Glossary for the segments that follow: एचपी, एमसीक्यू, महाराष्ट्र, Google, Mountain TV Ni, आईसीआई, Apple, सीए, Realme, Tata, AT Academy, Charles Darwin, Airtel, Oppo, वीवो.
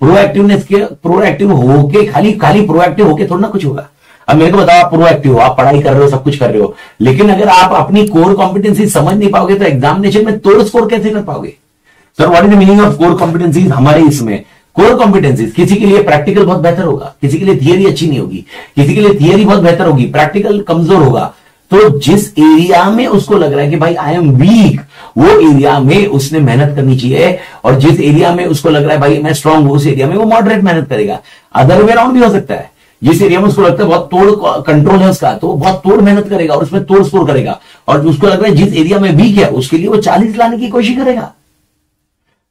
Proactiveness के proactive होके खाली प्रोएक्टिव होके थोड़ा ना कुछ होगा। अब मेरे को बताओ आप प्रोएक्टिव हो, आप पढ़ाई कर रहे हो, सब कुछ कर रहे हो, लेकिन अगर आप अपनी कोर कॉम्पिटेंसी समझ नहीं पाओगे तो एग्जामिनेशन में तोड़ स्कोर कैसे कर पाओगे। Sir what is the meaning of core competencies. हमारे इसमें कोर कॉम्पिटेंसीज, किसी के लिए प्रैक्टिकल बहुत बेहतर होगा, किसी के लिए थियरी अच्छी नहीं होगी, किसी के लिए थियरी बहुत बेहतर होगी, प्रैक्टिकल कमजोर होगा। तो जिस एरिया में उसको लग रहा है कि भाई आई एम वीक, वो एरिया में उसने मेहनत करनी चाहिए, और जिस एरिया में उसको लग रहा है भाई मैं स्ट्रांग हूं, उस एरिया में वो मॉडरेट मेहनत करेगा। अदर वे राउंड भी हो सकता है, जिस एरिया में उसको लगता है बहुत तोड़ कंट्रोल है उसका, तो वो बहुत तोड़ मेहनत करेगा और उसमें तोड़ स्कोर करेगा, और उसको लग रहा है जिस एरिया में वीक है उसके लिए वो 40 लाने की कोशिश करेगा।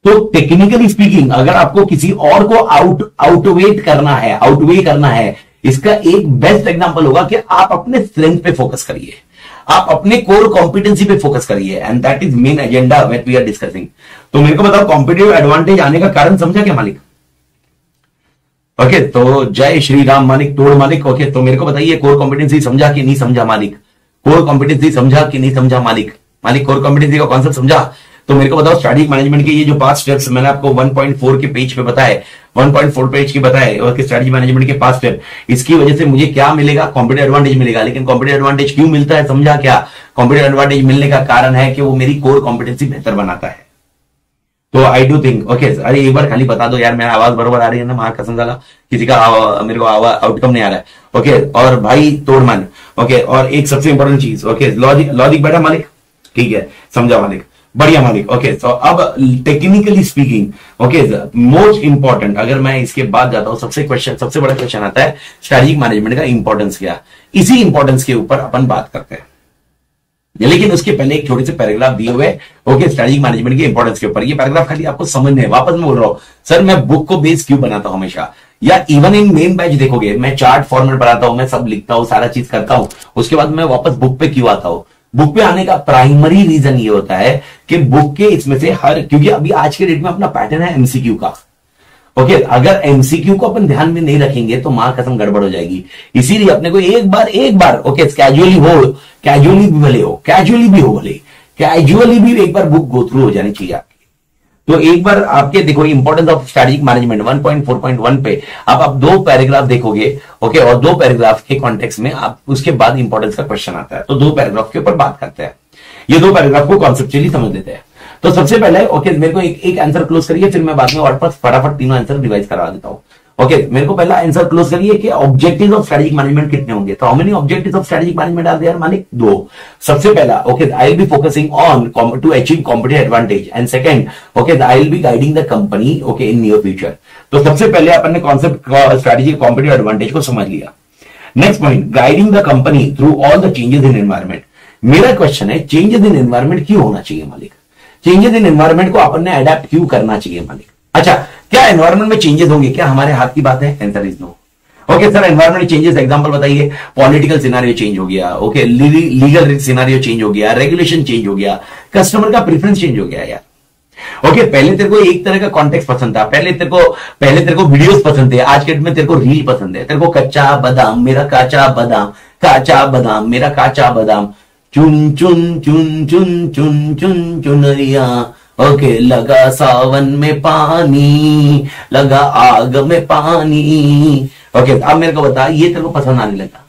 तो टेक्निकली स्पीकिंग अगर आपको किसी और को आउटवे करना है, इसका एक बेस्ट एग्जांपल होगा कि आप अपने स्ट्रेंथ पे फोकस करिए, आप अपने कोर कॉम्पिटेंसी पे फोकस करिए, and that is main agenda when we are discussing. तो मेरे को बताओ कॉम्पिटिटिव एडवांटेज आने का कारण समझा क्या मालिक? ओके, तो जय श्री राम मालिक, तोड़ मालिक। ओके, तो मेरे को बताइए कोर कॉम्पिटेंसी समझा कि नहीं समझा मालिक? कोर कॉम्पिटेंसी समझा कि नहीं समझा मालिक? मालिक कोर कॉम्पिटेंसी का कॉन्सेप्ट समझा? तो मेरे को बताओ स्ट्रैटेजिक मैनेजमेंट के ये जो 5 स्टेप्स मैंने आपको 1.4 के पेज पे बताए, 1.4 पेज की बताए, और स्ट्रैटेजिक मैनेजमेंट के 5 स्टेप, इसकी वजह से मुझे क्या मिलेगा? कॉम्पिटिटिव एडवांटेज मिलेगा। लेकिन कॉम्पिटिटिव एडवांटेज क्यों मिलता है समझा क्या? कॉम्पिटिटिव एडवांटेज मिलने का कारण है कि वो मेरी कोर कॉम्पिटेंसी बेहतर बनाता है। तो आई डू थिंक ओके। अरे एक बार खाली बता दो यार, मेरा आवाज बरोबर आ रही है ना? मार कसम डाला, किसी का मेरे को आउटकम नहीं आ रहा है। ओके, और भाई तोड़ मान। ओके, और एक सबसे इंपॉर्टेंट चीज, ओके लॉजिक बैठा मालिक, ठीक है समझा मालिक, बढ़िया मालिक। ओके, तो अब technically speaking okay most important, अगर मैं इसके बाद जाता हूं सबसे बड़ा क्वेश्चन आता है स्ट्रैटेजिक मैनेजमेंट का इंपॉर्टेंस क्या। इसी इंपॉर्टेंस के ऊपर अपन बात करते हैं, लेकिन उसके पहले एक छोटे से पैराग्राफ दिए हुए ओके स्ट्रैटेजिक मैनेजमेंट के इंपॉर्टेंस के ऊपर। ये पैराग्राफ खाली आपको समझने है, वापस मैं बोल रहा हूं सर मैं बुक को बेस क्यों बनाता हूं हमेशा, या इवन इन मेन बैच देखोगे मैं चार्ट फॉर्मेट बनाता हूं, मैं सब लिखता हूं, सारा चीज करता हूं, उसके बाद मैं वापस बुक पे क्यों आता हूं। बुक पे आने का प्राइमरी रीजन ये होता है कि बुक के इसमें से हर, क्योंकि अभी आज के डेट में अपना पैटर्न है एमसीक्यू का। ओके, अगर एमसीक्यू को अपन ध्यान में नहीं रखेंगे तो मां कसम गड़बड़ हो जाएगी। इसीलिए अपने को एक बार ओके कैजुअली भी एक बार बुक गो थ्रू हो जानी चाहिए आपकी। तो एक बार आपके देखो इंपॉर्टेंस ऑफ स्ट्रैटेजिक मैनेजमेंट 1.4.1 पे आप 2 पैराग्राफ देखोगे ओके, और 2 पैराग्राफ के कॉन्टेक्स्ट में आप उसके बाद इंपॉर्टेंस का क्वेश्चन आता है, तो 2 पैराग्राफ के ऊपर बात करते हैं। ये 2 पैराग्राफ को कॉन्सेप्चुअली समझ लेते हैं। तो सबसे पहले ओके मेरे को एक आंसर क्लोज करिए, फिर मैं बाद में और फटाफट तीनों आंसर रिवाइज करवा देता हूँ। ओके, मेरे को पहला आंसर क्लोज करिए कि ऑब्जेक्टिव्स ऑफ स्ट्रैटेजिक मैनेजमेंट कितने होंगे। तो how many objectives of strategic management are there मालिक? 2। सबसे पहला okay I will be focusing on to achieve competitive advantage, and second okay I will be guiding the company okay in near future. तो सबसे पहले अपन ने concept strategic competitive advantage को समझ लिया। Next point, guiding the company through all the changes in environment. मेरा question है changes in environment क्यों होना चाहिए मालिक? चेंजेस इन एनवायरमेंट को अपन ने अडेप्ट क्यों करना चाहिए मालिक? अच्छा, क्या एनवायरमेंट में चेंजेस होंगे, क्या हमारे हाथ की बात है? Answer is no. Okay sir environment changes example बताइए। पॉलिटिकल सिनारियो चेंज हो गया, ओके लीगल सिनारियो चेंज हो गया, रेगुलेशन चेंज हो गया, कस्टमर का प्रेफरेंस चेंज हो गया यार। ओके पहले तेरे को एक तरह का कॉन्टेक्स्ट पसंद था, पहले तेरे को वीडियोस पसंद थे, आज के डेट में तेरे को रील पसंद है, तेरे को कच्चा बादाम मेरा काचा बादाम चुन चुन चुन चुन चुन चुन चुनरिया ओके, लगा सावन में पानी लगा आग में पानी। ओके अब मेरे को बता ये तेरे को पसंद आने लगा,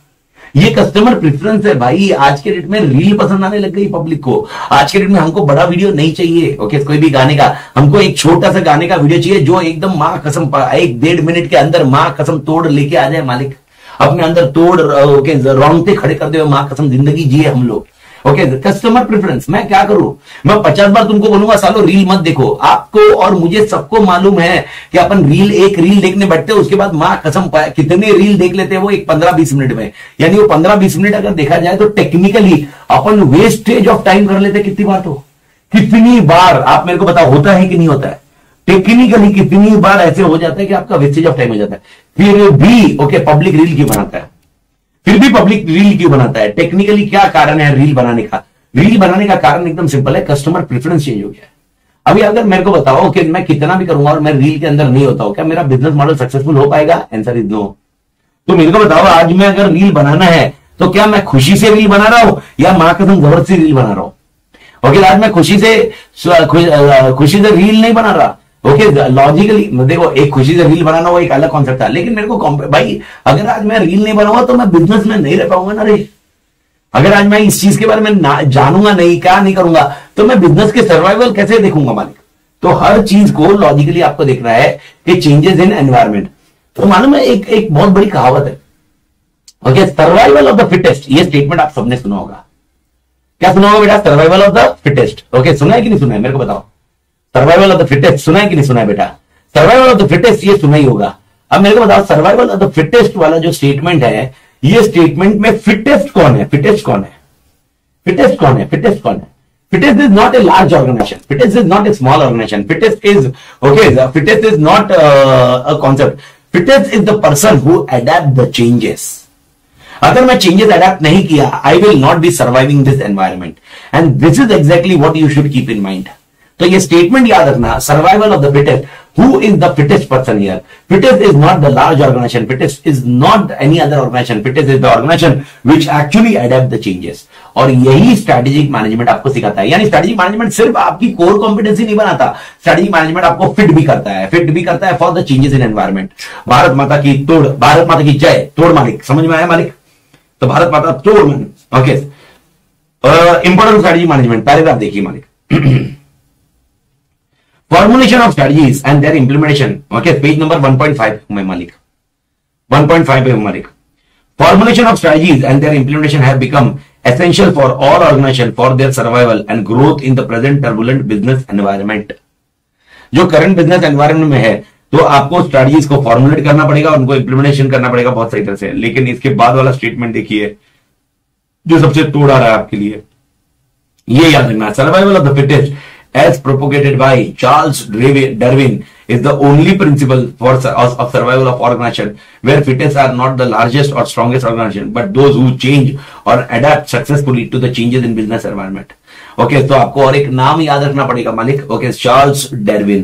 ये कस्टमर प्रेफरेंस है भाई। आज के डेट में रील पसंद आने लग गई पब्लिक को, आज के डेट में हमको बड़ा वीडियो नहीं चाहिए ओके, कोई भी गाने का हमको एक छोटा सा गाने का वीडियो चाहिए जो एकदम मां कसम 1-1.5 मिनट के अंदर मां कसम तोड़ लेके आ जाए मालिक, अपने अंदर तोड़ ओके रोंगटे खड़े कर दे, मां कसम जिंदगी जिए हम लोग। ओके कस्टमर प्रेफरेंस, मैं क्या करूं? मैं 50 बार तुमको बोलूंगा सालों रील मत देखो। आपको और मुझे सबको मालूम है कि अपन एक रील देखने बैठते हैं, उसके बाद मां कसम कितने रील देख लेते हैं वो एक 15-20 मिनट में, यानी वो 15-20 मिनट अगर देखा जाए तो टेक्निकली अपन वेस्टेज ऑफ टाइम कर लेते हैं। कितनी बार आप मेरे को बता, होता है कि नहीं होता है? टेक्निकली कितनी बार ऐसे हो जाता है कि आपका वेस्टेज ऑफ टाइम हो जाता है, फिर भी ओके पब्लिक रील क्यों बनाता है? टेक्निकली क्या कारण है रील बनाने का? कारण एकदम सिंपल है, कस्टमर प्रेफरेंस चेंज हो गया है। अभी अगर मेरे को बताओ कि मैं कितना भी करूंगा और मैं रील के अंदर नहीं होता हूं, क्या मेरा बिजनेस मॉडल सक्सेसफुल हो पाएगा? Answer is no. तो मेरे को बताओ आज मैं अगर रील बनाना है तो क्या मैं खुशी से रील बना रहा हूं या मां कसम जबरदस्ती रील बना रहा हूं? ओके आज मैं खुशी से रील नहीं बना रहा, ओके लॉजिकली देखो, एक खुशी से रील बनाना वो एक अलग कॉन्सेप्ट था, लेकिन मेरे को भाई अगर आज मैं रील नहीं बनाऊंगा तो मैं बिजनेस में नहीं रह पाऊंगा ना रे। अगर आज मैं इस चीज के बारे में जानूंगा नहीं, क्या नहीं करूंगा, तो मैं बिजनेस के सर्वाइवल कैसे देखूंगा मालिक। तो हर चीज को लॉजिकली आपको देखना है कि चेंजेस इन एनवायरमेंट। तो मालूम है एक बहुत बड़ी कहावत है, okay, survival of the fittest. ये स्टेटमेंट आप सबने सुना होगा। क्या सुना होगा बेटा? Survival of the fittest. Okay, सुना है कि नहीं सुना है मेरे को बताओ। सर्वाइवल ऑफ द फिटेस्ट सुना है कि नहीं सुना है बेटा? सर्वाइवल ऑफ द फिटेस्ट ये सुना ही होगा। अब मेरे को बताओ, सर्वाइवल ऑफ द फिटेस्ट वाला जो स्टेटमेंट है, ये स्टेटमेंट में फिटेस्ट कौन है? फिटेस्ट कौन है? फिटेस्ट कौन है? फिटेस्ट कौन है? Fittest is not a large organisation, fittest is not a small organisation, fittest is okay, fittest is not a concept, fittest is the person who adapt the changes. अगर मैं changes adapt नहीं किया, I will not be surviving this environment, and this is exactly what you should keep in mind. तो ये statement याद रखना, survival of the fittest. Who is the fittest person here? Fittest is not the large organisation, fittest is not any other organisation, fittest is the organisation which actually adapt the changes. और यही strategic management आपको सिखाता है। यानी strategic management सिर्फ आपकी core competency नहीं बनाता, स्ट्रेटेजिक मैनेजमेंट आपको फिट भी करता है, फिट भी करता है for the changes in environment. Bharat माता की तोड़, भारत माता की जय। तोड़ मालिक, समझ में आया मालिक? तो भारत माता तोड़ मालिक। Okay, important strategic management paragraph देखिए मालिक। Formulation of strategies and their implementation. Okay, page number 1.5 में मालिक, 1.5 में मालिक। Formulation of strategies and their implementation have become essential for all organisation for their survival and growth in the present turbulent business environment. जो current business environment में है, तो आपको strategies को फॉर्मुलेट करना पड़ेगा, उनको इंप्लीमेंटेशन करना पड़ेगा बहुत सही तरह से। लेकिन इसके बाद वाला स्टेटमेंट देखिए जो सबसे तोड़ आ रहा है आपके लिए, ये याद रखना, survival of the fittest as propagated by Charles Darwin is the only principle of survival of organization where fittest are not the largest or strongest organization but those who change or adapt successfully to the changes in business environment. Okay, तो आपको और एक नाम याद रखना पड़ेगा मालिक। Okay, Charles Darwin.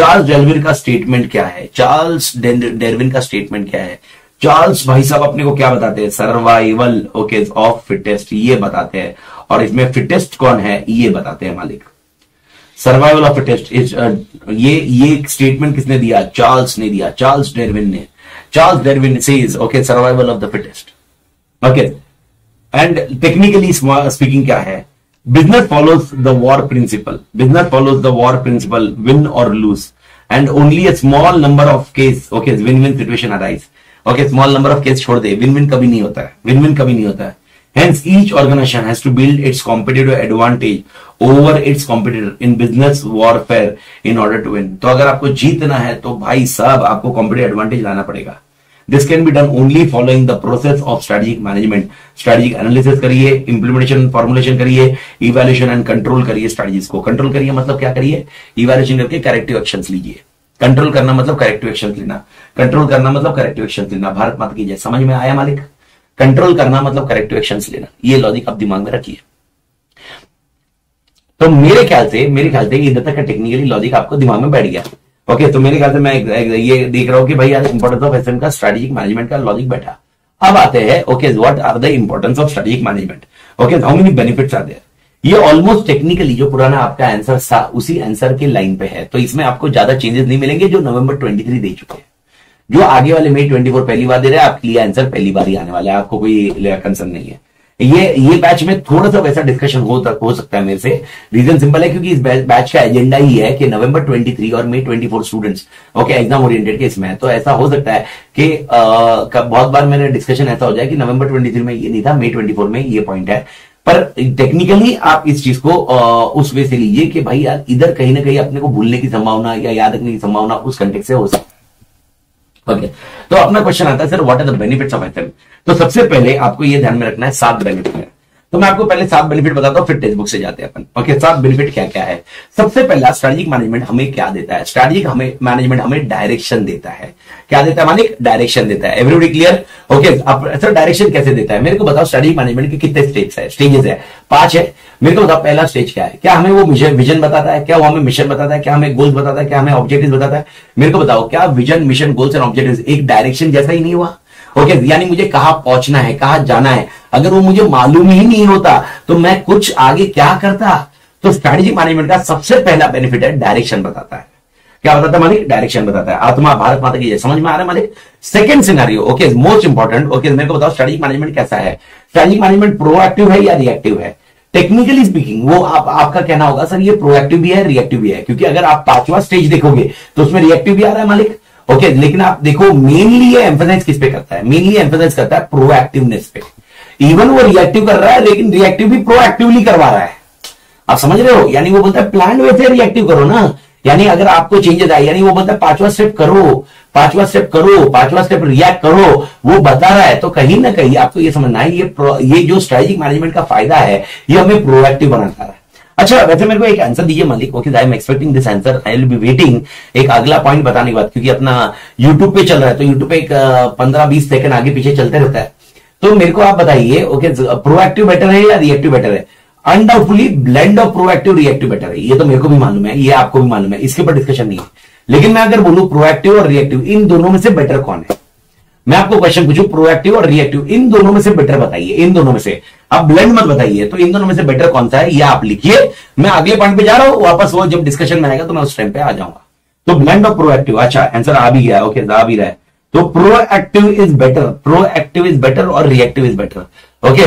Charles Darwin का स्टेटमेंट क्या है? चार्ल्स डार्विन का स्टेटमेंट क्या है? चार्ल्स भाई साहब अपने को क्या बताते हैं? सर्वाइवल ओके ऑफ फिटेस्ट, ये बताते हैं। और इसमें फिटेस्ट कौन है ये बताते हैं मालिक। सर्वाइवल ऑफ फिटेस्ट इज ये स्टेटमेंट किसने दिया? चार्ल्स ने दिया, चार्ल्स डार्विन ने। Charles Darwin says okay survival of the fittest. Okay, and technically speaking क्या है? Business follows the war principle, business follows the war principle, win और lose and only a small number of case okay win win situation arise. Okay, small number of case छोड़ दे, win win कभी नहीं होता है, win win कभी नहीं होता है। Hence, each organization has to build its competitive advantage over its competitor in business warfare in order to win. तो अगर आपको जीतना है तो भाई साहब आपको competitive advantage लाना पड़ेगा। This can be done only following the process of strategic management. Strategic analysis करिए, implementation, formulation करिए, evaluation and control करिए। Strategies को control करिए मतलब क्या करिए? Evaluation करके corrective actions लीजिए। Control करना मतलब corrective actions लेना, control करना मतलब corrective actions लेना। भारत माता की जय। समझ में आया मालिक? कंट्रोल करना मतलब करेक्टिव एक्शंस लेना, ये लॉजिक आप दिमाग में रखिए। तो मेरे ख्याल से इधर तक का टेक्निकली लॉजिक आपको दिमाग में बैठ गया। ओके, तो मेरे ख्याल से मैं ये देख रहा हूं कि भाई यार इंपॉर्टेंस ऑफ एसएम का स्ट्रेटेजिक मैनेजमेंट का लॉजिक बैठा। अब आते हैं okay, what are the importance of strategic management, okay how many benefits are there. ये ऑलमोस्ट टेक्निकली जो पुराना आपका आंसर था उसी आंसर के लाइन पे है, तो इसमें आपको ज्यादा चेंजेस नहीं मिलेंगे। जो November 23 दे चुके हैं, जो आगे वाले May 24 पहली बार दे रहे हैं, आपके लिए आंसर पहली बार ही आने वाला है, आपको कोई कंसर्न नहीं है। ये बैच में थोड़ा सा वैसा डिस्कशन हो सकता है मेरे से। रीजन सिंपल है क्योंकि इस बैच का एजेंडा ही है कि November 23 और May 24 students okay exam oriented case में है। तो ऐसा हो सकता है कि बहुत बार मेरा डिस्कशन ऐसा हो जाए कि November 23 में ये नहीं था, May 24 में ये पॉइंट है। पर टेक्निकली आप इस चीज को उस वे से लीजिए कि भाई यार इधर कहीं ना कहीं अपने को भूलने की संभावना या याद रखने की संभावना उस कंटेक्ट से हो सकती है। ओके, तो अपना क्वेश्चन आता है sir what are the benefits of SM. तो सबसे पहले आपको ये ध्यान में रखना है 7 बेनिफिट है। तो मैं आपको पहले 7 बेनिफिट बताता हूं, फिर टेक्स्ट बुक से जाते हैं अपन। ओके, 7 बेनिफिट क्या क्या है? सबसे पहला, स्ट्रेटेजिक मैनेजमेंट हमें क्या देता है? स्ट्रेटेजिक मैनेजमेंट हमें डायरेक्शन देता है। क्या देता है मालिक? डायरेक्शन देता है। Everybody clear? ओके, आप सर डायरेक्शन कैसे देता है मेरे को बताओ। स्ट्रेटेजिक मैनेजमेंट के कितने स्टेजेस है? 5 है। मेरे को बताओ पहला स्टेज क्या है? क्या हमें वो विजन बताता है? क्या वो हमें मिशन बताता है? क्या हमें गोल्स बताता है? क्या हमें ऑब्जेक्टिव बताता है? मेरे को बताओ क्या vision, mission, goals and objective एक डायरेक्शन जैसा ही नहीं हुआ? ओके, यानी मुझे कहां पहुंचना है, कहां जाना है, अगर वो मुझे मालूम ही नहीं होता तो मैं कुछ आगे क्या करता? तो स्ट्रेटेजिक मैनेजमेंट का सबसे पहला बेनिफिट है डायरेक्शन बताता है। क्या बताता है मालिक? डायरेक्शन बताता है। आत्मा भारत माता की जय। समझ में आ रहा है मालिक? Second scenario, okay, most important. Okay, मेरे को बताओ स्ट्रेटेजिक मैनेजमेंट कैसा है? स्ट्रेटेजिक मैनेजमेंट प्रोएक्टिव है या रिएक्टिव है? टेक्निकली स्पीकिंग वो आपका कहना होगा सर ये प्रोएक्टिव भी है रिएक्टिव भी है, क्योंकि अगर आप पांचवा स्टेज देखोगे तो उसमें रिएक्टिव भी आ रहा है मालिक, ओके, लेकिन आप देखो मेनली ये एम्फेसाइज किस पे करता है? मेनली एम्फेसाइज करता है प्रोएक्टिवनेस पे। इवन वो रिएक्टिव कर रहा है लेकिन रिएक्टिव भी प्रोएक्टिवली करवा रहा है। आप समझ रहे हो? यानी वो बोलता है प्लान वे से रिएक्टिव करो ना, यानी अगर आपको चेंजेस आए, यानी वो बोलता है पांचवा स्टेप करो, पांचवा स्टेप करो, पांचवा स्टेप रिएक्ट करो, वो बता रहा है। तो कहीं ना कहीं आपको ये समझना है ये जो स्ट्रेटेजिक मैनेजमेंट का फायदा है ये हमें प्रोएक्टिव बनाता है। अच्छा, वैसे मेरे को एक आंसर दीजिए मालिक, okay, I am expecting this answer, I will be waiting. एक अगला पॉइंट बताने के बाद, क्योंकि अपना यूट्यूब पे चल रहा है तो यूट्यूब पे एक 15-20 सेकंड आगे पीछे चलते रहता है, तो मेरे को आप बताइए ओके प्रोएक्टिव बेटर है या रिएक्टिव बेटर है? Undoubtfully blend of proactive reactive better है, ये तो मेरे को भी मालूम है, ये आपको भी मालूम है, इसके ऊपर डिस्कशन नहीं है। लेकिन मैं अगर बोलूं प्रोएक्टिव और रिएक्टिव इन दोनों में से बेटर कौन है? मैं आपको क्वेश्चन पूछूं प्रोएक्टिव और रिएक्टिव इन दोनों में से बेटर बताइए, इन दोनों में से आप ब्लेंड मत बताइए, तो इन दोनों में से बेटर कौन सा है यह आप लिखिए। मैं अगले पॉइंट पे जा रहा हूं, वापस वो जब डिस्कशन में आएगा तो मैं उस टाइम पे आ जाऊंगा। तो ब्लेंड ऑफ प्रोएक्टिव, अच्छा आंसर आ भी गया, ओके आ भी रहा है। तो proactive is better, proactive is better और reactive is better, okay.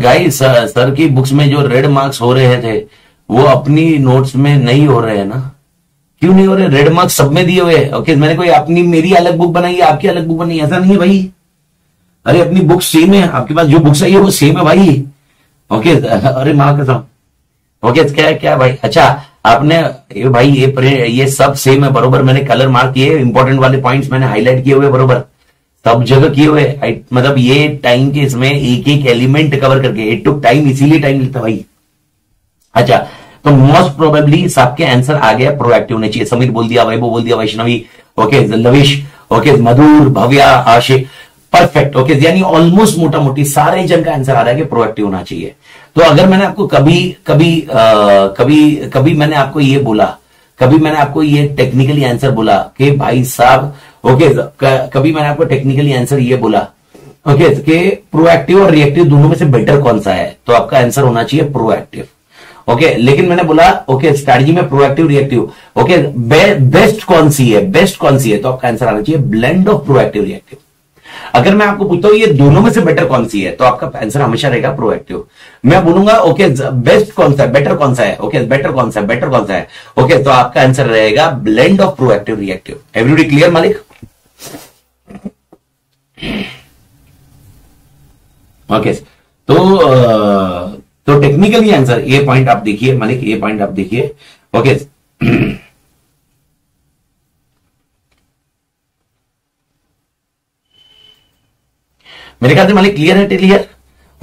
Guys sir की बुक्स में जो रेड मार्क्स हो रहे थे वो अपनी नोट्स में नहीं हो रहे हैं ना? क्यों नहीं हो रहे? रेड मार्क्स सब में दिए हुए हैं, ओके। मैंने कोई अपनी मेरी अलग बुक बनाई है, आपकी अलग बुक बनाई, ऐसा नहीं है भाई। अरे अपनी बुक सेम है, आपके पास जो बुक्स है वो सेम है भाई, ओके। अरे माँ कसम, ओके क्या क्या भाई। अच्छा आपने ये भाई ये सब सेम है बरोबर, मैंने कलर मार्क किए, इंपॉर्टेंट वाले पॉइंट्स मैंने हाईलाइट किए हुए बरोबर, सब जगह किए हुए, मतलब ये टाइम के इसमें एक एक एलिमेंट कवर करके इट टुक टाइम, इसीलिए टाइम लेता भाई। अच्छा तो मोस्ट प्रोबेबली सबके आंसर आ गया प्रोएक्टिव होने चाहिए। समीर बोल दिया, वैभव बोल दिया, Vaishnavi, okay, Lavish, okay, Madhur, Bhavya, Aashiq, perfect, okay. यानी ऑलमोस्ट मोटा मोटी सारे जन का आंसर आ रहा है कि प्रोएक्टिव होना चाहिए। तो अगर मैंने आपको कभी मैंने आपको ये बोला, कभी मैंने आपको ये टेक्निकली आंसर बोला कि भाई साहब, ओके, कभी मैंने आपको टेक्निकली आंसर ये बोला ओके कि प्रोएक्टिव और रिएक्टिव दोनों में से बेटर कौन सा है, तो आपका आंसर होना चाहिए प्रोएक्टिव, ओके। लेकिन मैंने बोला ओके स्ट्रेटजी में प्रोएक्टिव रिएक्टिव, ओके बेस्ट कौन सी है, बेस्ट कौन सी है, तो आपका आंसर आना चाहिए ब्लेंड ऑफ प्रोएक्टिव रिएक्टिव। अगर मैं आपको पूछता हूं ये दोनों में से बेटर कौन सी है, तो आपका आंसर हमेशा रहेगा प्रोएक्टिव। मैं बोलूंगा ओके बेस्ट कौन सा है, बेटर कौन सा है, ओके बेटर कौन सा है, बेटर कौन सा है, ओके, तो आपका आंसर रहेगा blend of proactive reactive. Everybody clear मालिक? ओके, तो टेक्निकली आंसर ये पॉइंट आप देखिए मालिक, ये पॉइंट आप देखिए, ओके। मेरे ख्याल से मालिक क्लियर है, क्लियर,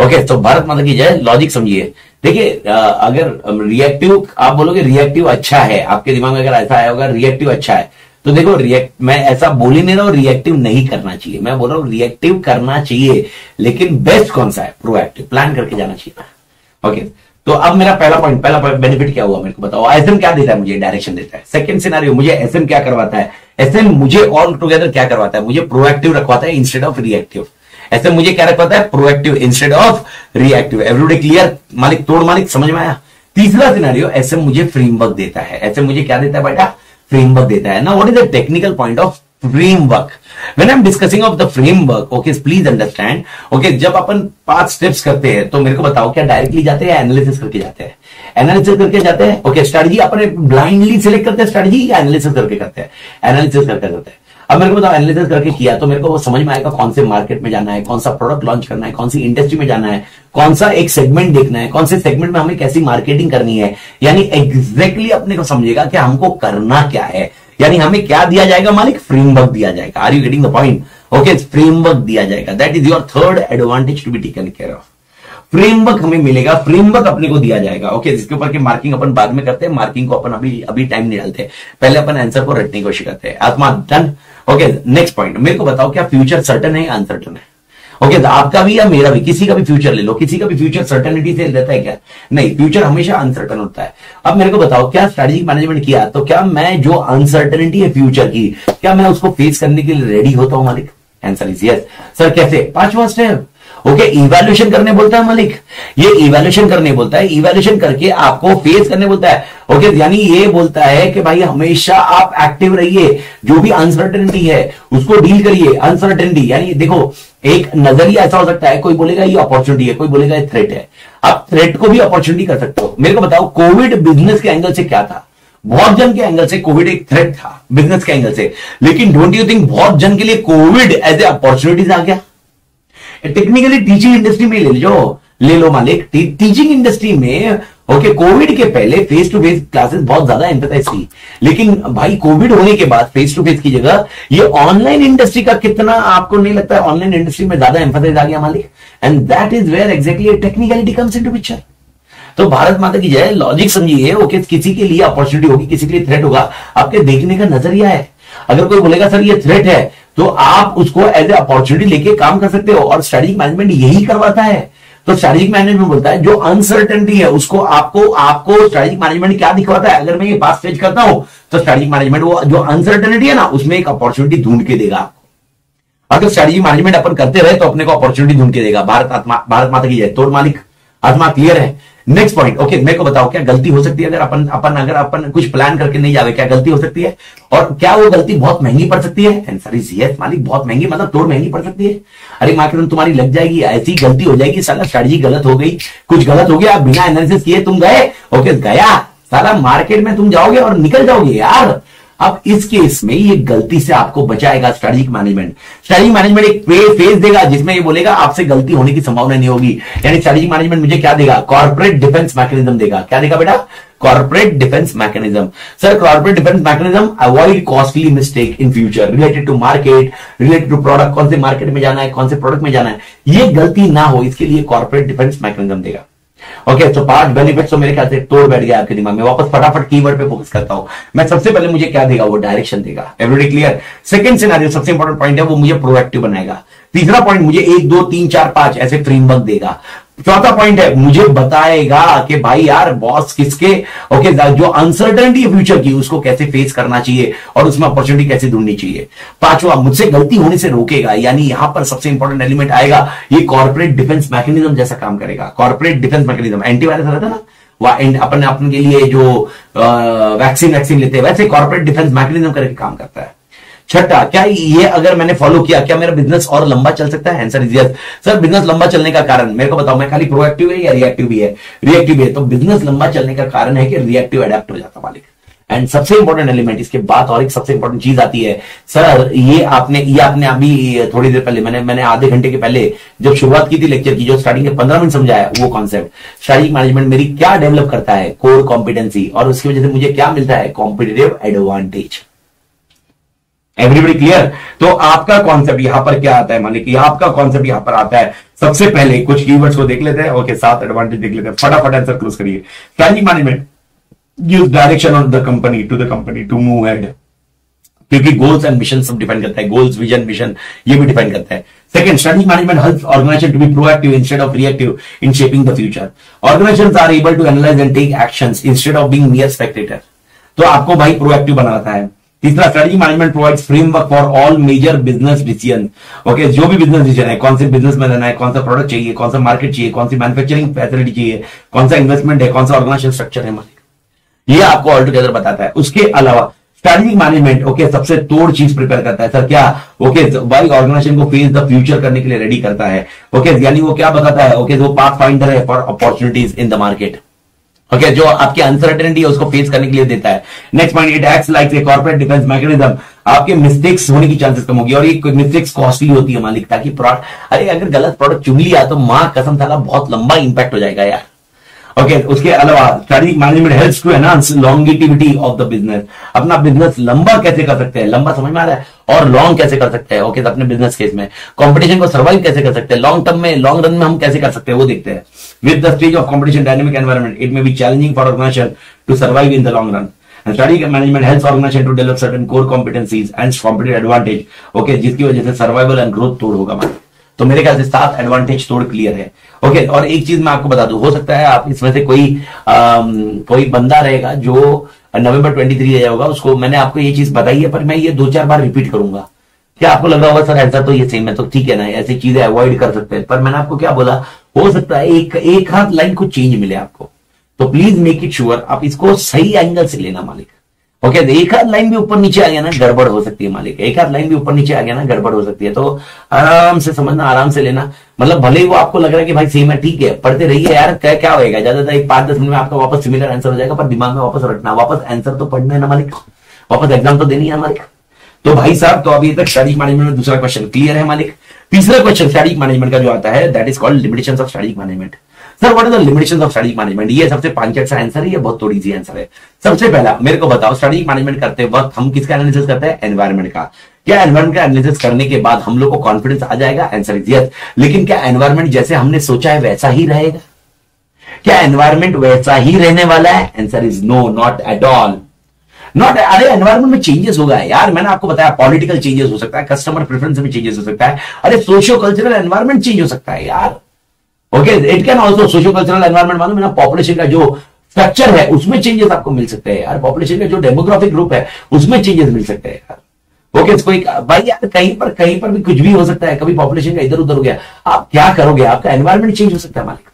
ओके। तो भारत माता की जय। लॉजिक समझिए, देखिए अगर रिएक्टिव आप बोलोगे रिएक्टिव अच्छा है, आपके दिमाग में अगर ऐसा आया होगा रिएक्टिव अच्छा है, तो देखो रिएक्ट मैं ऐसा बोल ही नहीं रहा हूं रिएक्टिव नहीं करना चाहिए, मैं बोल रहा हूं रिएक्टिव करना चाहिए, लेकिन बेस्ट कौन सा है, प्रोएक्टिव, प्लान करके जाना चाहिए, ओके। तो अब मेरा पहला पॉइंट बेनिफिट क्या हुआ मेरे को बताओ। एसएम क्या देता है मुझे? डायरेक्शन देता है। सेकंड सिनेरियो मुझे एसएम क्या करवाता है? एसएम मुझे ऑल टुगेदर क्या करवाता है? मुझे प्रोएक्टिव रखवाता है इंस्टेड ऑफ रिएक्टिव। ऐसे मुझे क्या रखवाता है? Proactive instead of reactive. Everybody clear मालिक? तोड़ मालिक, समझ में आया? तीसरा सिनेरियो ऐसे मुझे फ्रेमवर्क देता है। ऐसे मुझे क्या देता है बेटा? फ्रेमवर्क देता है ना। What is the technical point of framework? When I am discussing of the framework, okay, please understand, okay, जब अपन 5 स्टेप्स करते हैं तो मेरे को बताओ क्या डायरेक्टली जाते हैं या एनालिसिस करके जाते हैं? एनालिसिस करके जाते हैं, ओके। स्ट्रेटजी अपन ब्लाइंडली सिलेक्ट करते हैं स्ट्रेटजी या एनालिसिस करके करते हैं? एनालिसिस करके करते हैं। अब मेरे को बताओ एनालिसिस करके किया तो मेरे को वो समझ में आएगा कौन से मार्केट में जाना है, कौन सा प्रोडक्ट लॉन्च करना है, कौन सी इंडस्ट्री में जाना है, कौन सा एक सेगमेंट देखना है, कौन से सेगमेंट में हमें कैसी मार्केटिंग करनी है, यानी एग्जैक्टली अपने को समझेगा कि हमको करना क्या है। यानी हमें क्या दिया जाएगा मालिक? फ्रेमवर्क दिया जाएगा। Are you getting the point? Okay, framework दिया जाएगा। That is your third advantage to be taken care of. Framework हमें मिलेगा, फ्रेमवर्क अपने को दिया जाएगा, ओके, जिसके ऊपर के मार्किंग अपन बाद में करते हैं। मार्किंग को अपन अभी टाइम नहीं डालते, पहले अपन आंसर को रटने की कोशिश करते हैं। आत्मा डन, ओके। नेक्स्ट पॉइंट मेरे को बताओ क्या फ्यूचर सर्टन है या अनसर्टन है? ओके, आपका भी या मेरा भी, किसी का भी फ्यूचर ले लो, किसी का भी फ्यूचर सर्टनिटी से रहता है क्या? नहीं, फ्यूचर हमेशा अनसर्टन होता है। अब मेरे को बताओ क्या स्ट्रेटेजिक मैनेजमेंट किया तो क्या मैं जो अनसर्टनिटी है फ्यूचर की, क्या मैं उसको फेस करने के लिए रेडी होता हूं मालिक? Answer is yes. सर कैसे? पांचवा स्टेप, ओके, इवैल्यूएशन करने बोलता है मालिक, ये इवैल्यूएशन करने बोलता है, इवैल्यूएशन करके आपको फेस करने बोलता है। ओके, यानी ये बोलता है कि भाई हमेशा आप एक्टिव रहिए, जो भी अनसर्टेनिटी है उसको डील करिए। अनसर्टेनिटी यानी देखो एक नजरिया ऐसा हो सकता है, कोई बोलेगा ये अपॉर्चुनिटी है, कोई बोलेगा ये थ्रेट है। आप थ्रेट को भी अपॉर्चुनिटी कर सकते हो। मेरे को बताओ कोविड बिजनेस के एंगल से क्या था? बहुत जन के एंगल से कोविड एक थ्रेट था बिजनेस के एंगल से, लेकिन डोंट यू थिंक बहुत जन के लिए कोविड एज ए अपॉर्चुनिटीज आ गया? टेक्निकली टीचिंग इंडस्ट्री में ले लो मालिक, टीचिंग इंडस्ट्री में ओके कोविड के पहले फेस टू फेस क्लासेस बहुत ज्यादा एम्फेसाइज थी, लेकिन भाई कोविड होने के बाद फेस टू फेस की जगह ये ऑनलाइन इंडस्ट्री का कितना, आपको नहीं लगता है ऑनलाइन इंडस्ट्री में ज्यादा एम्फेसाइज आ गया मालिक? And that is where exactly technicality comes into picture. तो भारत माता की जय, लॉजिक समझिए। ओके, किसी के लिए अपॉर्चुनिटी होगी, किसी के लिए थ्रेट होगा, आपके देखने का नजरिया है। अगर कोई बोलेगा सर ये थ्रेट है, तो आप उसको एज ए अपॉर्चुनिटी लेके काम कर सकते हो, और स्ट्रेटेजिक मैनेजमेंट यही करवाता है। तो स्ट्रेटेजिक मैनेजमेंट बोलता है जो अनसर्टेनिटी है उसको आपको स्ट्रेटेजिक मैनेजमेंट क्या दिखवाता है? अगर मैं ये पास स्टेज करता हूं तो स्ट्रेटेजिक मैनेजमेंट वो जो अनसर्टेनिटी है ना उसमें एक अपॉर्चुनिटी ढूंढ के देगा। अगर स्ट्रेटेजिक मैनेजमेंट अपन करते रहे तो अपने को अपॉर्चुनिटी ढूंढ के देगा। भारत माता की जय। तो मालिक आत्मा क्लियर है। नेक्स्ट पॉइंट, ओके मेरे को बताओ क्या गलती हो सकती है अगर अपन कुछ प्लान करके नहीं जावे? क्या गलती हो सकती है, और क्या वो गलती बहुत महंगी पड़ सकती है? आंसर इज यस मालिक, बहुत महंगी मतलब तोड़ महंगी पड़ सकती है। अरे मार्केट तुम्हारी लग जाएगी, ऐसी गलती हो जाएगी साला स्ट्रेटजी गलत हो गई, कुछ गलत हो गया, बिना एनालिसिस किए तुम गए। ओके गया साला मार्केट में तुम जाओगे और निकल जाओगे यार। अब इस केस में ये गलती से आपको बचाएगा स्ट्रेटेजिक मैनेजमेंट। स्ट्रेटेजिक मैनेजमेंट एक फेज देगा जिसमें ये बोलेगा आपसे गलती होने की संभावना नहीं होगी। यानी स्ट्रेटेजिक मैनेजमेंट मुझे क्या देगा? कॉर्पोरेट डिफेंस मैकेनिज्म देगा। क्या देगा बेटा? Corporate defence mechanism. Sir corporate defence mechanism, avoid costly mistake in future related to market, related to product, कौन से मार्केट में जाना है, कौन से प्रोडक्ट में जाना है, ये गलती ना हो इसके लिए कॉर्पोरेट डिफेंस मैकेनिज्म देगा। ओके, तो 5 बेनिफिट्स मेरे ख्याल से तोड़ बैठ गया आपके दिमाग में। वापस फटाफट कीवर्ड पे फोकस करता हूं मैं। सबसे पहले मुझे क्या देगा? वो डायरेक्शन देगा। Everyday clear. सेकंड सिनेरियो सबसे इंपॉर्टेंट पॉइंट है, वो मुझे प्रोएक्टिव बनाएगा। तीसरा पॉइंट मुझे 1 2 3 4 5 ऐसे फ्रेमवर्क देगा। चौथा पॉइंट है मुझे बताएगा कि भाई यार बॉस किसके ओके जो अनसर्टेनिटी फ्यूचर की उसको कैसे फेस करना चाहिए और उसमें अपॉर्चुनिटी कैसे ढूंढनी चाहिए। पांचवा मुझसे गलती होने से रोकेगा, यानी यहां पर सबसे इंपॉर्टेंट एलिमेंट आएगा, ये कॉर्पोरेट डिफेंस मैकेनिज्म जैसा काम करेगा। कॉर्पोरेट डिफेंस मैकेनिज्म एंटीवायरस रहता ना अपन के लिए जो वैक्सीन लेते हैं, वैसे कॉर्पोरेट डिफेंस मैकेनिज्म करके काम करता है। छठा, क्या ये अगर मैंने फॉलो किया क्या मेरा बिजनेस और लंबा चल सकता है? Answer is yes. Sir business लंबा चलने का कारण मेरे को बताओ, मैं खाली प्रोएक्टिव है या रिएक्टिव भी है? रिएक्टिव है। तो बिजनेस लंबा चलने का कारण है कि रिएक्टिव अडेप्ट हो जाता मालिक। एंड सबसे इंपॉर्टेंट एलिमेंट इसके बाद और एक सबसे इंपॉर्टेंट चीज आती है, सर ये आपने अभी थोड़ी देर पहले मैंने आधे घंटे के पहले जब शुरुआत की थी लेक्चर की, जो स्टार्टिंग के 15 मिनट समझाया वो कॉन्सेप्ट स्ट्रेटेजिक मैनेजमेंट मेरी क्या डेवलप करता है? कोर कॉम्पिटेंसी, और उसकी वजह से मुझे क्या मिलता है? Competitive advantage. Everybody clear. तो आपका कॉन्सेप्ट यहां पर क्या आता है मालिक? आपका कॉन्सेप्ट यहां पर आता है। सबसे पहले कुछ कीवर्ड्स को देख लेते हैं। ओके, 7 एडवांटेज देख लेते हैं। फटाफट आंसर क्लोज करिए। Strategic management gives direction of the company to move head, क्योंकि गोल्स एंड मिशन सब डिपेंड करता है, गोल्स विजन मिशन ये भी डिपेंड करता है। Second, strategic management helps organisation to be proactive instead of reactive in shaping the future. Organisations are able to analyse and take actions instead of being mere spectator. तो आपको भाई proactive बनाता है। तीसरा, strategic management provides framework for all major business decision. Okay, जो भी business decision है, कौन से बिजनेस में रहना है, कौन सा प्रोडक्ट चाहिए, कौन सा मार्केट चाहिए, कौन सी मैन्युफैक्चरिंग फैसिलिटी चाहिए, कौन सा इन्वेस्टमेंट है, कौन सा ऑर्गेनाइजेशन स्ट्रक्चर है मालिक, ये आपको ऑल टुगेदर बताता है। उसके अलावा स्ट्रेटेजिक मैनेजमेंट ओके सबसे तोड़ चीज प्रिपेयर करता है। सर क्या? ओके भाई ऑर्गेनाइजेशन को फेस द फ्यूचर करने के लिए रेडी करता है। ओके, यानी वो क्या बताता है? ओके वो पाथ फाइंडर है for opportunities in the market. Okay जो आपकी अनसर्टेनिटी है उसको फेस करने के लिए देता है। Next point, it acts like a corporate defence mechanism. आपके मिस्टेक्स होने की चांसेस कम होगी, और ये मिस्टेक्स कॉस्टली होती है मालिक, ताकि प्रोडक्ट अरे अगर गलत प्रोडक्ट चुन लिया तो मां कसम साला बहुत लंबा इंपैक्ट हो जाएगा यार। ओके, उसके अलावा strategic management helps to enhance longevity of the business. अपना बिजनेस लंबा कैसे कर सकते हैं, लंबा समझ में आ रहा है, और लॉन्ग कैसे कर सकते हैं। ओके, तो अपने बिजनेस केस में कंपटीशन को सर्वाइव कैसे कर सकते हैं, लॉन्ग टर्म में, लॉन्ग रन में हम कैसे कर सकते हैं, वो देखते हैं। With the stage of competition dynamic environment it may be challenging for organisation to survive in the long run. Strategic management helps organisation to develop certain core competencies and competitive advantage. Okay, जिसकी वजह से survival and growth तोड़ होगा। तो मेरे ख्याल से 7 advantage तोड़ क्लियर है। ओके, और एक चीज मैं आपको बता दूं, हो सकता है आप इसमें से कोई बंदा रहेगा जो नवंबर 23 आया होगा, उसको मैंने आपको ये चीज बताई है पर मैं ये 2-4 बार रिपीट करूंगा क्या आपको लग रहा होगा सर ऐसा तो ये सेम है तो ठीक है ना, ऐसी चीजें अवॉइड कर सकते हैं, पर मैंने आपको क्या बोला, हो सकता है एक हाथ लाइन को चेंज मिले आपको, तो प्लीज मेक इट श्योर आप इसको सही एंगल से लेना मालिक। ओके एक हाथ लाइन भी ऊपर नीचे आ गया ना गड़बड़ हो सकती है मालिक, एक हाथ लाइन भी ऊपर नीचे आ गया ना गड़बड़ हो सकती है, तो आराम से समझना, आराम से लेना। मतलब भले ही वो आपको लग रहा है कि भाई सेम है ठीक है, पढ़ते रहिए यार, क्या होएगा ज्यादातर एक 5-10 मिनट में आपका वापस सिमिलर आंसर हो जाएगा, पर दिमाग में वापस रटना, वापस आंसर तो पढ़ना है ना मालिक, वापस एग्जाम तो देनी है मालिक। तो भाई साहब तो अभी तक स्ट्रैटेजिक मैनेजमेंट में दूसरा क्वेश्चन क्लियर है मालिक। तीसरा क्वेश्चन स्ट्रैटेजिक मैनेजमेंट का जो आता है that is called limitations of strategic management. Sir what are the limitations of strategic management, ये सबसे 5-8 आंसर है, ये बहुत थोड़ी सी आंसर है। सबसे पहला मेरे को बताओ स्ट्रैटेजिक मैनेजमेंट करते वक्त हम किसका एनालिसिस करते हैं, एनवायरमेंट का। क्या एनवायरमेंट का एनालिसिस करने के बाद हम लोग को कॉन्फिडेंस आ जाएगा, आंसर इज यस। लेकिन क्या एनवायरमेंट जैसे हमने सोचा है वैसा ही रहेगा, क्या एनवायरमेंट वैसा ही रहने वाला है, answer is no, not at all, not. अरे एनवायरमेंट में चेंजेस होगा यार, मैंने आपको बताया पॉलिटिकल चेंजेस हो सकता है, कस्टमर प्रेफरेंस में चेंजेस हो सकता है, अरे सोशियो कल्चरल एनवायरमेंट चेंज हो सकता है यार। Okay it can also socio cultural environment मालूम है ना, पॉपुलेशन का जो स्ट्रक्चर है उसमें चेंजेस आपको मिल सकते हैं यार, पॉपुलेशन का जो डेमोग्राफिक ग्रुप है उसमें चेंजेस मिल सकते हैं यार। ओके कोई भाई यार कहीं पर भी कुछ भी हो सकता है, कभी पॉपुलेशन का इधर उधर हो गया, आप क्या करोगे, आपका एनवायरमेंट चेंज हो सकता है मालिक,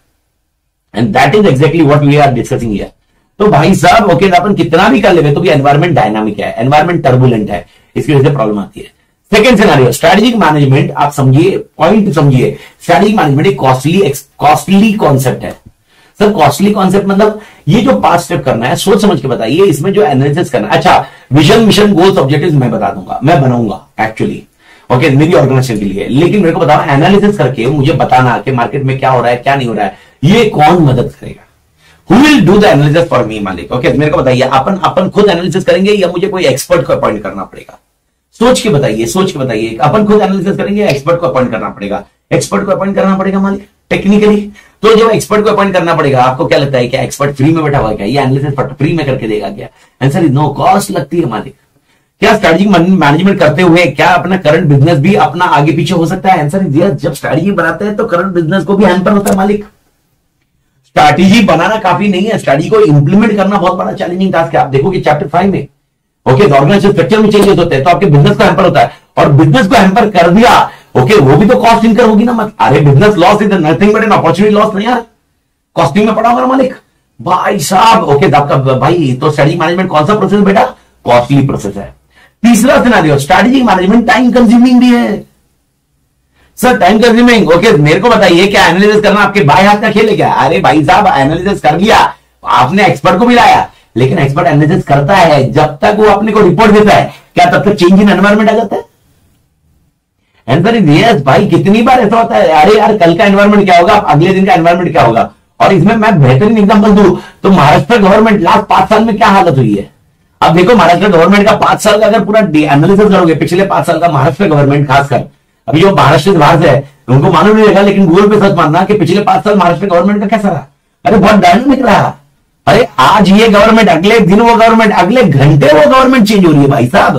and that is exactly what we are discussing here. तो भाई साहब ओके अपन कितना भी कर ले तो भी एनवायरमेंट डायनामिक है, एनवायरमेंट टर्बुलेंट है, इसकी वजह से प्रॉब्लम आती है। सेकंड सिनेरियो स्ट्रैटेजिक मैनेजमेंट, आप समझिए पॉइंट समझिए, स्ट्रैटेजिक मैनेजमेंट एक कॉस्टली कॉन्सेप्ट है। सर कॉस्टली कॉन्सेप्ट मतलब ये जो 5 स्टेप करना है सोच समझ के बताइए, इसमें जो एनालिसिस करना है, अच्छा विजन मिशन गोल्स ऑब्जेक्टिव्स मैं बता दूंगा, मैं बनाऊंगा एक्चुअली ओके मेरी ऑर्गेनाइजेशन के लिए, लेकिन मेरे को बताना एनालिसिस करके मुझे बताना कि मार्केट में क्या हो रहा है क्या नहीं हो रहा है, ये कौन मदद करेगा, Who will do the analysis for me मालिक। ओके मेरे को बताइए अपन खुद एनालिसिस करेंगे या मुझे कोई एक्सपर्ट को अपॉइंट करना पड़ेगा, सोच के बताइए अपन खुद एनालिसिस करेंगे, एक्सपर्ट को अपॉइंट करना पड़ेगा, मालिक टेक्निकली। तो जब एक्सपर्ट को अपॉइंट करना पड़ेगा आपको क्या लगता है क्या एक्सपर्ट फ्री में बैठा हुआ क्या, ये एनालिसिस फ्री में करके देगा क्या, आंसर इज नो, कॉस्ट लगती है मालिक। क्या स्ट्रैटेजिक मैनेजमेंट करते हुए क्या अपना करंट बिजनेस भी अपना आगे पीछे हो सकता है, आंसर इज यस। जब स्ट्रैटेजी बनाते हैं तो करंट बिजनेस को भी हैम्पर होता है मालिक। स्ट्रैटेजी बनाना काफी नहीं है, स्ट्रैटेजी को इंप्लीमेंट करना बहुत बड़ा चैलेंजिंग टास्क है। आप देखोगे चैप्टर 5 में ओके ऑर्गेनाइजेशन स्ट्रक्चर में चेंजेस होते हैं तो आपके बिजनेस को हैम्पर होता है, और बिजनेस को हैम्पर कर दिया ओके वो भी तो कॉस्ट इनकर होगी ना मत। अरे business loss is nothing but an opportunity loss नहीं यार, कॉस्टिंग में पड़ा होगा मालिक। भाई साहब ओके आपका भाई तो स्ट्रैटेजिक मैनेजमेंट कौन सा प्रोसेस बेटा, कॉस्टली प्रोसेस है। तीसरा scenario strategic management time consuming भी है। सर टाइम कंज्यूमिंग ओके मेरे को बताइए क्या एनालिसिस करना आपके बाएं हाथ का खेल है क्या, अरे भाई साहब एनालिसिस कर लिया आपने, एक्सपर्ट को मिलाया, लेकिन एक्सपर्ट एनालिसिस करता है जब तक वो अपने को रिपोर्ट देता है, क्या तब तक चेंज इन एनवायरमेंट आ जाता है, आंसर इज यस भाई। कितनी बार ऐसा होता है, अरे यार कल का एनवायरमेंट क्या होगा, अगले दिन का एनवायरमेंट क्या होगा। और इसमें मैं बेहतरीन एग्जाम्पल दू तो महाराष्ट्र गवर्नमेंट लास्ट 5 साल में क्या हालत हुई है, अब देखो महाराष्ट्र गवर्नमेंट का 5 साल का अगर पूरा एनालिसिस करोगे पिछले 5 साल का महाराष्ट्र गवर्नमेंट, खासकर अभी जो महाराष्ट्र से बाहर है उनको मालूम नहीं रहेगा, लेकिन गूगल पे सर्च मारना कि पिछले 5 साल महाराष्ट्र गवर्नमेंट का कैसा रहा, अरे बहुत डायनामिक रहा। अरे आज ये गवर्नमेंट, अगले दिन वो गवर्नमेंट, अगले घंटे वो गवर्नमेंट चेंज हो रही है भाई साहब।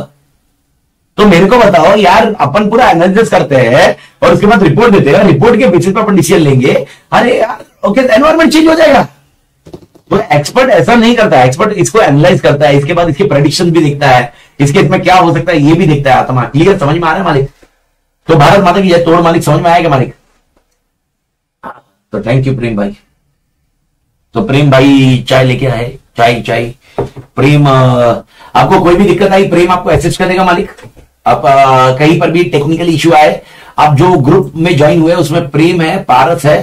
तो मेरे को बताओ यार अपन पूरा एनालिसिस करते हैं और उसके बाद रिपोर्ट देते हैं, रिपोर्ट के बेसिस पर अपन डिसीजन लेंगे, अरे यार ओके एनवायरमेंट चेंज हो जाएगा। तो एक्सपर्ट ऐसा नहीं करता, एक्सपर्ट इसको एनालाइज करता है, इसके बाद इसके प्रेडिक्शन भी देखता है, इसके इसमें क्या हो सकता है ये भी देखता है। आत्मा क्लियर समझ में आ रहा है मालिक, तो भारत माता की जय। तोड़ मालिक समझ में आएगा मालिक, तो थैंक यू प्रेम भाई। तो प्रेम भाई चाय लेके आए, चाय प्रेम। आपको कोई भी दिक्कत आई प्रेम आपको एसेस करेगा मालिक, आप कहीं पर भी टेक्निकल इश्यू आए, आप जो ग्रुप में ज्वाइन हुए उसमें प्रेम है, पारस है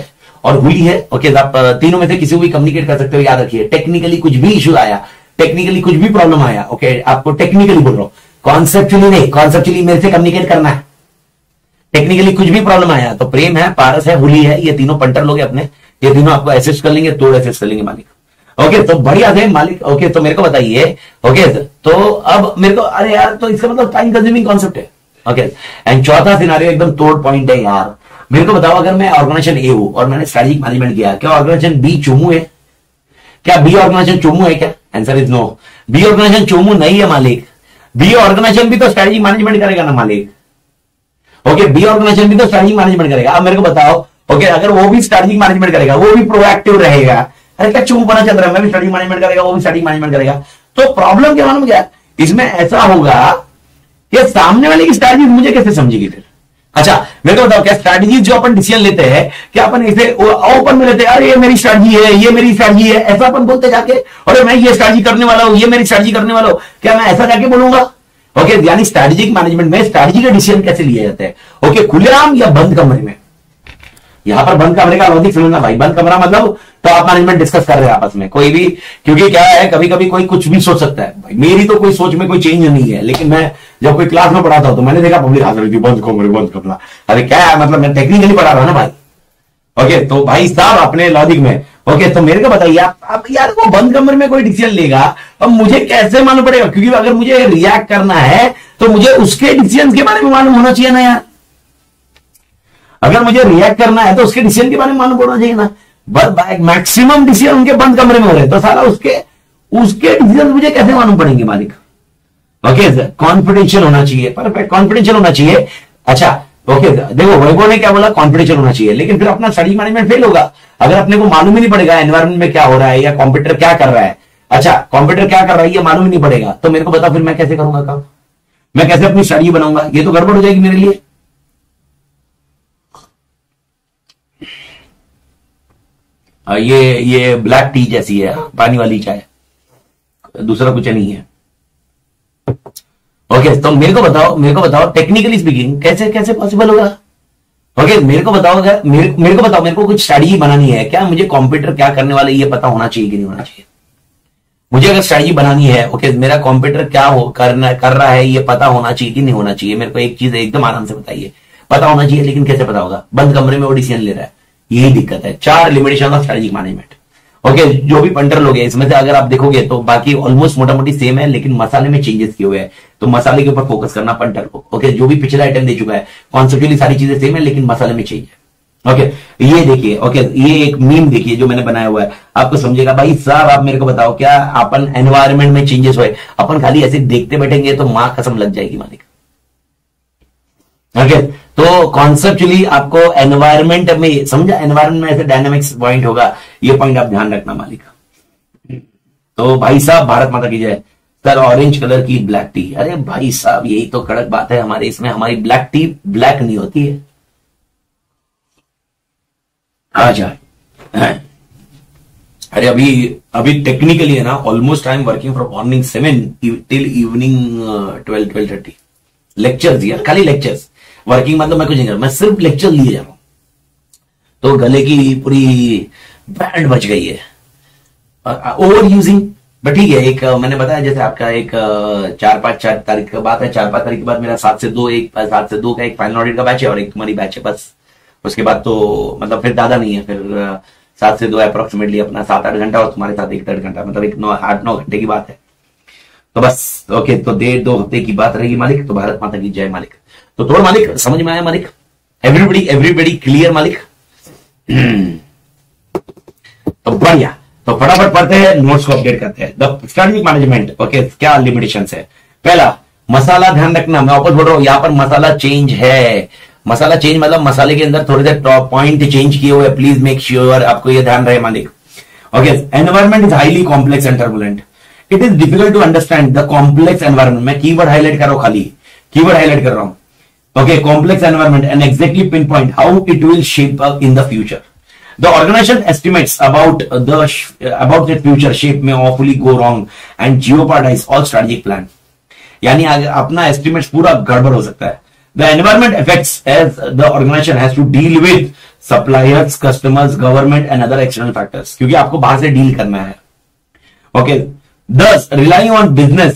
और हुई है ओके, आप तीनों में से किसी को भी कम्युनिकेट कर सकते हो। याद रखिए टेक्निकली कुछ भी इश्यू आया, टेक्निकली कुछ भी प्रॉब्लम आया ओके, आपको टेक्निकली बोल रहा हूं, कॉन्सेप्चुअली नहीं, कॉन्सेप्चुअली मेरे से कम्युनिकेट करना है। टेक्निकली कुछ भी प्रॉब्लम आया तो प्रेम है, पारस है, हुली है, ये तीनों पंटर लोग हैं अपने, ये तीनों आपको एसेस कर लेंगे, तोड़ एसेस कर लेंगे मालिक ओके। तो बढ़िया थे मालिक ओके। तो मेरे को बताइए ओके, तो अब मेरे को अरे यार तो इसका मतलब टाइम कंज्यूमिंग कॉन्सेप्ट है ओके। एंड चौथा सिनेरियो एकदम तोड़ पॉइंट है यार, मेरे को बताओ अगर मैं ऑर्गेनाइजेशन ए हूं और मैंने स्ट्रैटेजिक मैनेजमेंट किया, क्या ऑर्गेनाइजेशन बी चोमू है, क्या बी ऑर्गेनाइजेशन चोमू है क्या, answer is no, be organisation चोमू नहीं है मालिक। बी ऑर्गेनाइजेशन भी तो स्ट्रैटेजिक मैनेजमेंट करेगा ना मालिक ओके, बी ऑर्गेनाइजेशन भी तो स्ट्रैटेजिक मैनेजमेंट करेगा। अब मेरे को बताओ ओके अगर वो भी स्ट्रैटेजिक मैनेजमेंट करेगा, वो भी प्रोएक्टिव रहेगा, अरे क्या चूम बना चल रहा है, मैं भी स्ट्रैटेजिक मैनेजमेंट करेगा, वो भी स्ट्रैटेजिक मैनेजमेंट करेगा, तो प्रॉब्लम क्या मालूम क्या इसमें, ऐसा होगा ये सामने वाले की स्ट्रैटेजी मुझे कैसे समझेगी फिर? अच्छा मेरे को बताओ, क्या स्ट्रैटेजी जो अपन डिसीजन लेते हैं, क्या अपन इसे ओपन में लेते हैं, अरे ये मेरी स्ट्रैटेजी है, ये मेरी स्ट्रैटेजी है, ऐसा अपन बोलते जाके, अरे मैं ये स्ट्रैटेजी करने वाला हूँ, ये मेरी स्ट्रैटेजी करने वाला हूँ, क्या मैं ऐसा जाके बोलूंगा? ओके, यानी स्ट्रैटेजिक मैनेजमेंट में स्ट्रैटेजी के डिसीजन कैसे लिए जाते हैं? ओके, खुलेआम या बंद कमरे में? यहाँ पर बंद कमरे का लॉजिक समझना भाई। बंद कमरा मतलब टॉप मैनेजमेंट डिस्कस कर रहे हैं आपस में कोई भी, क्योंकि क्या है कभी कभी कोई कुछ भी सोच सकता है भाई। मेरी तो कोई सोच में कोई चेंज नहीं है, लेकिन मैं जब कोई क्लास में पढ़ाता हूं तो मैंने देखा पब्लिक हाथ रखी बंद कमरे बंद कमरा, अरे क्या है, मतलब मैं टेक्निकली पढ़ा रहा हूं ना भाई। ओके तो भाई साहब अपने लॉजिक में, ओके तो मेरे को बताइए अब यार वो बंद कमरे में कोई डिसीजन लेगा अब मुझे कैसे मालूम पड़ेगा? क्योंकि अगर मुझे रिएक्ट करना है तो मुझे उसके डिसीजन के बारे में मालूम होना चाहिए ना यार। अगर मुझे रिएक्ट करना है तो उसके डिसीजन के बारे में मालूम होना चाहिए ना। बस मैक्सिमम डिसीजन उनके बंद कमरे में हो रहे हैं तो साला उसके डिसीजन मुझे कैसे मालूम पड़ेंगे मालिक? ओके कॉन्फिडेंशियल होना चाहिए, परफेक्ट कॉन्फिडेंशियल होना चाहिए। अच्छा ओके देखो वैभव ने क्या बोला, कॉन्फिडेंशियल होना चाहिए, लेकिन फिर अपना स्टडी मैनेजमेंट फेल होगा अगर अपने को मालूम ही नहीं पड़ेगा एनवायरमेंट में क्या हो रहा है या कंप्यूटर क्या कर रहा है। अच्छा कंप्यूटर क्या कर रहा है ये मालूम ही नहीं पड़ेगा तो मेरे को बताओ फिर मैं कैसे करूंगा काम, मैं कैसे अपनी स्टडी बनाऊंगा? ये तो गड़बड़ हो जाएगी मेरे लिए। ये ब्लैक टी जैसी है, पानी वाली चाय, दूसरा कुछ नहीं है। ओके तो मेरे को बताओ टेक्निकली स्पीकिंग कैसे पॉसिबल होगा? ओके मेरे को बताओ, मेरे को बताओ मेरे को कुछ स्ट्रैटेजी बनानी है, क्या मुझे कंप्यूटर क्या करने वाला है ये पता होना चाहिए कि नहीं होना चाहिए? मुझे अगर स्ट्रैटेजी बनानी है, ओके मेरा कंप्यूटर क्या कर रहा है ये पता होना चाहिए कि नहीं होना चाहिए? मेरे को एक चीज एकदम आराम से बताइए, पता होना चाहिए लेकिन कैसे पता होगा? बंद कमरे में वो डिसीजन ले रहा है, यही दिक्कत है। चार limitation of strategic management. Okay जो भी पंटर लोग हैं इसमें से अगर आप देखोगे तो बाकी ऑलमोस्ट मोटा मोटी सेम है, लेकिन मसाले में चेंजेस किए हुए हैं तो मसाले के ऊपर फोकस करना पंटर को। ओके जो भी पिछला आइटम दे चुका है कॉन्सेप्चुअली सारी चीजें सेम है लेकिन मसाले में चेंज है। ओके ये देखिए, ओके ये एक मीम देखिए जो मैंने बनाया हुआ है, आपको समझेगा भाई साहब। आप मेरे को बताओ क्या अपन एनवायरमेंट में चेंजेस हुए, अपन खाली ऐसे देखते बैठेंगे तो मां कसम लग जाएगी मालिक। ओके तो कॉन्सेप्चुअली आपको एनवायरमेंट में समझा, एनवायरमेंट में ऐसे डायनामिक्स पॉइंट होगा, ये पॉइंट आप ध्यान रखना मालिक। तो भाई साहब भारत माता की जय। सर ऑरेंज कलर की ब्लैक टी, अरे भाई साहब यही तो कड़क बात है हमारे इसमें, हमारी ब्लैक टी ब्लैक नहीं होती है। अच्छा अरे अभी टेक्निकली है ना, almost I am working from morning 7 till evening 12-12:30 lectures यार, खाली लेक्चर्स। वर्किंग मतलब मैं कुछ नहीं कर रहा, मैं सिर्फ लेक्चर लिए जा रहा हूं तो गले की पूरी बैंड बच गई है ओवर यूजिंग। बट ठीक है, एक मैंने बताया जैसे आपका एक 4-5 तारीख का बात है, 4-5 तारीख के बाद मेरा 7 से 2 का एक फाइनल ऑडिट का बैच है और एक तुम्हारी बैच है बस। उसके बाद तो मतलब फिर दादा नहीं है, फिर 7 से 2 अप्रोक्सीमेटली अपना 7-8 घंटा और तुम्हारे साथ 1-1.5 घंटा, मतलब एक 8-9 घंटे की बात है तो बस। ओके तो 1.5-2 हफ्ते की बात रहेगी मालिक। तो भारत माता की जय मालिक। तो थोड़ा मालिक समझ में आया मालिक? एवरीबडी क्लियर मालिक? तो बढ़िया, तो फटाफट पढ़ते हैं, नोट्स को अपडेट करते हैं। द स्ट्रैटेजिक मैनेजमेंट, ओके क्या लिमिटेशंस है? पहला मसाला ध्यान रखना, मैं वापस बोल रहा हूं यहाँ पर मसाला चेंज है। मसाला चेंज मतलब मसाले के अंदर थोड़े से टॉप पॉइंट चेंज किए हुए, प्लीज मेक श्योर आपको यह ध्यान रहे मालिक। Okay environment is highly complex and turbulent, it is difficult to understand the complex environment. मैं कीवर्ड हाईलाइट कर रहा हूं, खाली कीवर्ड हाईलाइट कर रहा हूं। Okay complex environment and exactly pin point how it will shape up in the future. The organisation estimates about the future shape में awfully go wrong and jeopardise all strategic plan, यानी अपना estimates पूरा गड़बड़ हो सकता है। The environment effects as the organisation has to deal with suppliers, customers, government and other external factors, क्योंकि आपको बाहर से डील करना है। Okay Thus, relying on business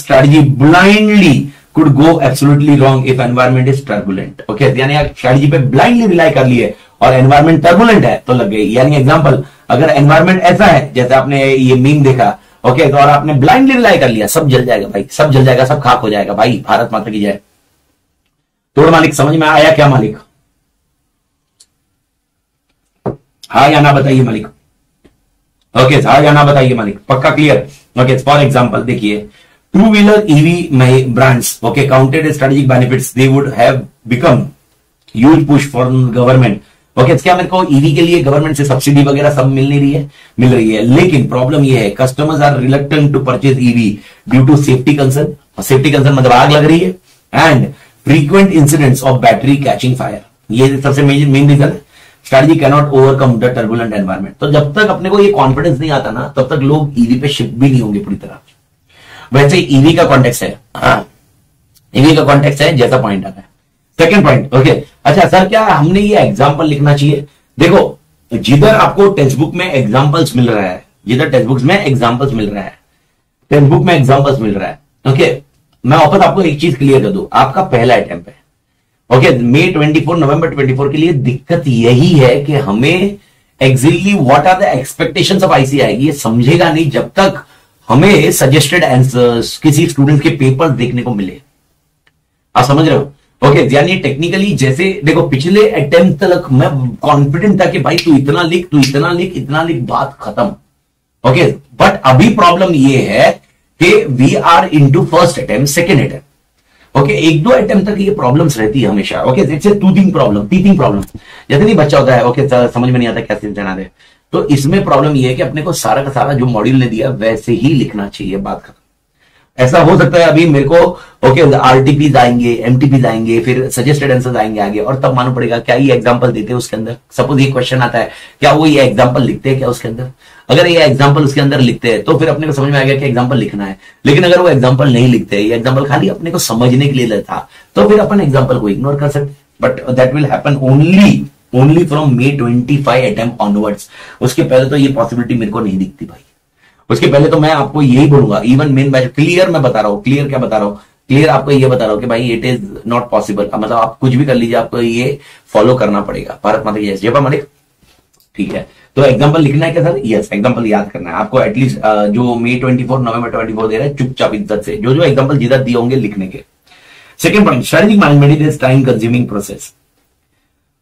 strategy blindly could go absolutely wrong if environment is turbulent. Okay, यानी strategy पे blindly rely कर लिए और एनवायरमेंट टर्बुलेंट है तो लग गई। यानी एग्जाम्पल, अगर एनवायरमेंट ऐसा है जैसे आपने ये मीम देखा, ओके तो और आपने ब्लाइंडली रिलाई कर लिया, सब जल जाएगा भाई, सब जल जाएगा, सब खाक हो जाएगा भाई। भारत माता की जय। तोड़ मालिक समझ में आया क्या मालिक? हाँ या ना बताइए मालिक। ओके हाँ या ना बताइए मालिक, पक्का क्लियर? ओके फॉर एग्जांपल देखिए, two wheeler EV brands, okay counted strategic benefits they would have become huge push for government, okay, क्या मेरे को ईवी के लिए गवर्नमेंट से सब्सिडी वगैरह सब मिल नहीं रही है? मिल रही है, लेकिन प्रॉब्लम ये है customers are reluctant to purchase EV due to safety concern. Safety concern मतलब आग लग रही है and frequent incidents of battery catching fire, ये सबसे मेन रीजन है। Strategy cannot overcome the turbulent environment. तो जब तक अपने को ये कॉन्फिडेंस नहीं आता ना, तब तक लोग ईवी पे शिफ्ट भी नहीं होंगे पूरी तरह। वैसे ईवी का कॉन्टेक्स्ट है, हाँ ईवी का कॉन्टेक्स्ट है, जैसा पॉइंट आता है। सेकंड पॉइंट, ओके अच्छा सर क्या हमने ये एग्जाम्पल लिखना चाहिए? देखो जिधर आपको टेक्स्ट बुक में एग्जाम्पल्स मिल रहा है, जिधर टेक्स्ट बुक में एग्जाम्पल्स मिल रहा है, टेक्स्ट बुक में एग्जाम्पल्स मिल रहा है, ओके मैं वापस आपको एक चीज क्लियर कर दू, आपका पहला अटेम्प्ट है। ओके मई 24 नवंबर 24 के लिए दिक्कत यही है कि हमें exactly what are the expectations of आईसीआई ये समझेगा नहीं जब तक हमें सजेस्टेड आंसर्स किसी स्टूडेंट के पेपर देखने को मिले। आप समझ रहे हो? ओके यानी टेक्निकली जैसे देखो पिछले अटेम्प्ट तक मैं कॉन्फिडेंट था कि भाई तू इतना लिख, तू इतना लिख, इतना लिख, बात खत्म। ओके बट अभी प्रॉब्लम ये है कि we are into first attempt, second attempt. Okay एक दो अटेम्प्ट तक ये प्रॉब्लम्स रहती है हमेशा। ओके जैसे टीचिंग प्रॉब्लम जैसे नहीं बच्चा होता है, ओके समझ में नहीं आता कैसे समझाना है, तो इसमें प्रॉब्लम ये है कि अपने को सारा का सारा जो मॉड्यूल ने दिया वैसे ही लिखना चाहिए, बात खत्म। ऐसा हो सकता है अभी मेरे को ओके आरटीपीज आएंगे, एमटीपीज आएंगे, फिर सजेस्टेड आंसर आएंगे आगे, और तब मालूम पड़ेगा क्या ये एग्जाम्पल देते हैं उसके अंदर। सपोज ये क्वेश्चन आता है, क्या वो ये एग्जाम्पल लिखते हैं क्या उसके अंदर? अगर ये एग्जाम्पल उसके अंदर लिखते हैं तो फिर अपने को समझ में आ गया कि एग्जाम्पल लिखना है। लेकिन अगर वो एग्जाम्पल नहीं लिखते, ये एग्जाम्पल खाली अपने को समझने के लिए था, तो फिर अपन एग्जाम्पल को इग्नोर कर सकते। But that will happen only from May 25 attempt onwards. उसके पहले तो ये पॉसिबिलिटी मेरे को नहीं दिखती भाई। उसके पहले तो मैं आपको यही बोलूंगा, इवन मेन बैच क्लियर मैं बता रहा हूँ, क्लियर क्या बता रहा हूँ, क्लियर आपको ये बता रहा हूँ कि भाई इट इज नॉट पॉसिबल। मतलब आप कुछ भी कर लीजिए, आपको ये फॉलो करना पड़ेगा। भारत माता की जय, हमारे ठीक है। तो एग्जाम्पल लिखना है क्या सर? यस, एग्जाम्पल याद करना है आपको एटलीस्ट। जो मे 24 नवंबर 24 दे रहा है, चुपचाप इज्जत से जो एग्जाम्पल जिधर दिए होंगे लिखने के। सेकंड पॉइंट, शारीरिक management is time consuming process.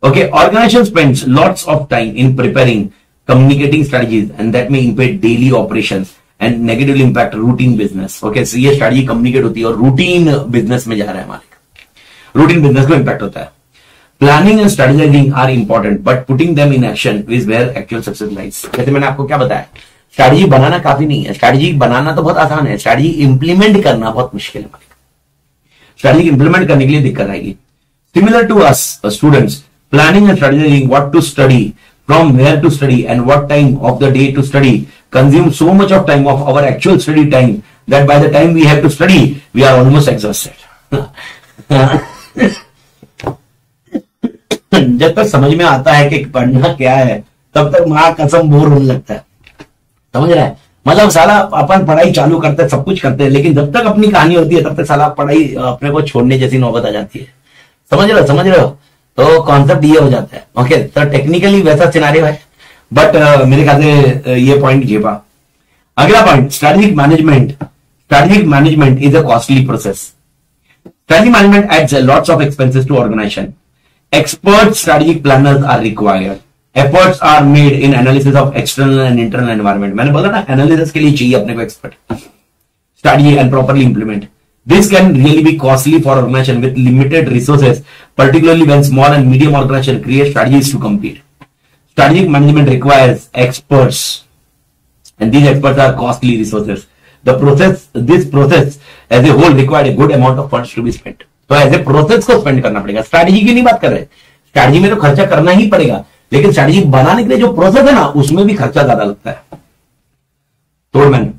Okay organisation spends lots of time in preparing communicating strategies and that may impact daily operations and negatively impact routine business. Okay, so ये strategy communicate होती है और routine business में जा रहा है हमारे, routine business को impact होता है। Planning and strategizing are important, but putting them in action is where actual success lies. जैसे मैंने आपको क्या बताया, strategy बनाना काफी नहीं है, strategy बनाना तो बहुत आसान है, strategy implement करना बहुत मुश्किल है। Strategy implement करने के लिए दिक्कत आएगी। Similar to us students, planning and strategizing what to study, from where to study and what time of the day to study consumes so much of time of our actual study time that by the time we have to study we are almost exhausted. जब तक समझ में आता है कि पढ़ना क्या है, तब तक माँ कसम बोर होने लगता है, समझ रहा है? मतलब साला अपन पढ़ाई चालू करते हैं, सब कुछ करते हैं, लेकिन जब तक अपनी कहानी होती है तब तक साला पढ़ाई अपने को छोड़ने जैसी नौबत आ जाती है, समझ रहे हो? तो कॉन्सेप्ट ये हो जाता है। ओके तो टेक्निकली वैसा सिनारियो है, बट मेरे ख्याल से ये पॉइंट जेबा। अगला point, strategic management. Strategic management is a costly process. Strategic management adds lots of expenses to organisation. Expert strategic planners are required. Efforts are made in analysis of external and internal environment. मैंने बोला ना, analysis के लिए चाहिए अपने को expert. Strategy and properly implement. This can really be costly for organization with limited resources, particularly when small and medium organization create strategies to compete. Strategic management requires experts, and these experts are costly resources. The process, this process as a whole, required a good amount of funds to be spent. तो ऐसे process को spend करना पड़ेगा। Strategy की नहीं बात कर रहे, स्ट्रेटेजी में तो खर्चा करना ही पड़ेगा, लेकिन स्ट्रेटेजी बनाने के लिए जो प्रोसेस है ना, उसमें भी खर्चा ज्यादा लगता है। तोड़ मैंने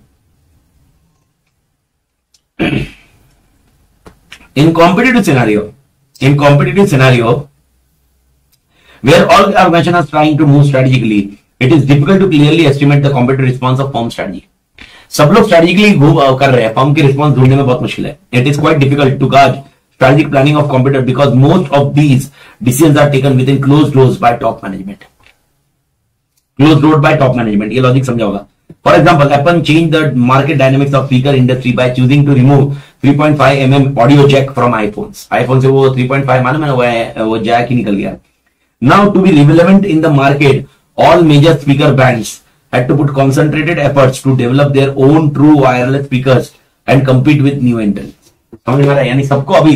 In competitive scenario, where all organizations are trying to move strategically, it is difficult to clearly estimate the competitive response of firm strategy. सब लोग strategically कर रहे हैं, firm की response ढूंढने में बहुत मुश्किल है। It is quite difficult to gauge strategic planning of competitor because most of these decisions are taken within closed doors by top management. Closed door by top management, ये logic समझा होगा। For example, Apple changed the market dynamics of speaker industry by choosing to remove 3.5 mm audio jack from iPhones. iPhone से वो 3.5 मालूम है ना, वो Jack ही निकल गया। Now to be relevant in the market, all major speaker brands had to put concentrated efforts to develop their own true wireless speakers and compete with new entrants. समझ में आ रहा है? यानी सबको अभी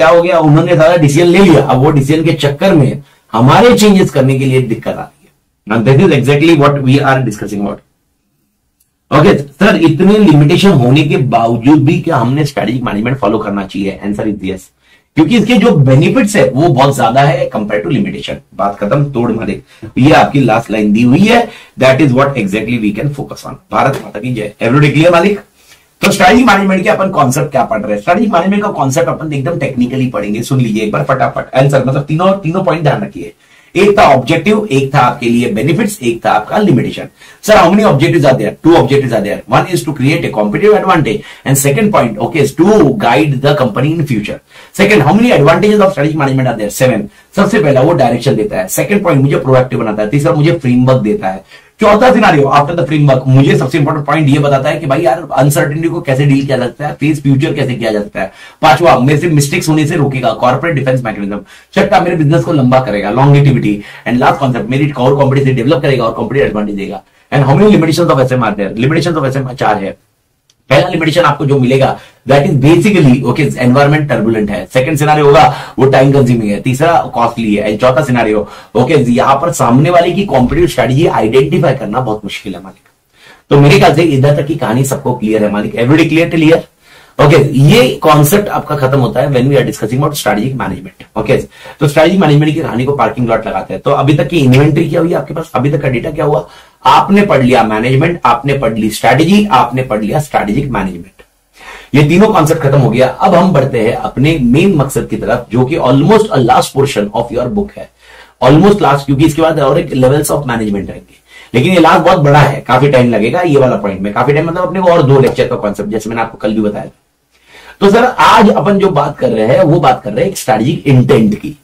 क्या हो गया, उन्होंने सारा डिसीजन ले लिया। अब वो डिसीजन के चक्कर में हमारे चेंजेस करने के लिए दिक्कत आती है. This is exactly what we are discussing about. Okay sir, इतने लिमिटेशन होने के बावजूद भी क्या हमने स्ट्रेटेजिक मैनेजमेंट फॉलो करना चाहिए? आंसर इज यस, क्योंकि इसके जो बेनिफिट्स है वो बहुत ज्यादा है कंपेयर टू लिमिटेशन. बात खत्म, तोड़ मारे. ये आपकी लास्ट लाइन दी हुई है, that is what exactly we can focus on. Bharat माता की जय. एवरीडे क्लियर मालिक. तो स्ट्रेटेजिक मैनेजमेंट के अपन कॉन्सेप्ट क्या पढ़ रहे हैं? स्ट्रेटेजिक मैनेजमेंट का कॉन्सेप्ट अपन एकदम टेक्निकली पढ़ेंगे. सुन लीजिए एक बार फटाफट आंसर, मतलब तीनों पॉइंट ध्यान रखिए. एक था ऑब्जेक्टिव, एक था आपके लिए बेनिफिट्स, एक था आपका limitation. Sir how many objectives are there? Two objectives are there. One is to create a competitive advantage and second point okay is to guide the company in future. Second, how many advantages of strategic management are there? 7. सबसे पहला वो direction देता है. Second point मुझे proactive बनाता है. तीसरा मुझे फ्रेमवर्क देता है. चौथा सिनारियो आफ्टर द फ्रेमवर्क मुझे सबसे इंपॉर्टेंट पॉइंट ये बताता है कि भाई यार अनसर्टेनिटी को कैसे डील किया जाता है, फेस फ्यूचर कैसे किया जाता है. पांचवा, मेरे से मिस्टेक्स होने से रोकेगा, कॉर्पोरेट डिफेंस मैकेनिज्म. छठा, मेरे बिजनेस को लंबा करेगा, लॉन्गेटिविटी. एंड लास्ट कॉन्सेप्ट, मेरी कोर कॉम्पिटेंसी डेवलप करेगा और कॉम्पिटेटिव एडवांटेज देगा. And how many limitations of SM are there? Limitations of SM 4 है. पहला लिमिटेशन आपको जो मिलेगा that is basically okay environment turbulent है. सेकंड सिनारियो होगा वो टाइम कंज्यूमिंग है. तीसरा कॉस्टली है. एंड चौथा सिनारियो ओके यहाँ पर सामने वाले की कॉम्पिटिटिव स्ट्रेटजी आइडेंटिफाई करना बहुत मुश्किल है मालिक. तो मेरे ख्याल से इधर तक की कहानी सबको क्लियर है मालिक. Everyday clear clear. ओके ये कॉन्सेप्ट आपका खत्म होता है when we are discussing about strategic management. Okay तो स्ट्रेटेजिक मैनेजमेंट की कहानी को पार्किंग लॉट लगाते हैं. तो अभी तक की इन्वेंट्री क्या हुई आपके पास? अभी तक का डेटा क्या हुआ? आपने पढ़ लिया मैनेजमेंट, आपने पढ़ ली स्ट्रेटेजी, आपने पढ़ लिया स्ट्रेटेजिक मैनेजमेंट. ये तीनों कॉन्सेप्ट खत्म हो गया. अब हम बढ़ते हैं अपने मेन मकसद की तरफ जो कि almost last portion of your book है. ऑलमोस्ट लास्ट, क्योंकि इसके बाद और एक लेवल्स ऑफ मैनेजमेंट रहेंगे, लेकिन ये लास्ट बहुत बड़ा है, काफी टाइम लगेगा ये वाला पॉइंट में. काफी टाइम मतलब अपने को और 2 लेक्चर का कॉन्सेप्ट, जैसे मैंने आपको कल भी बताया. तो सर आज अपन जो बात कर रहे हैं वो बात कर रहे हैं स्ट्रेटेजिक इंटेंट की.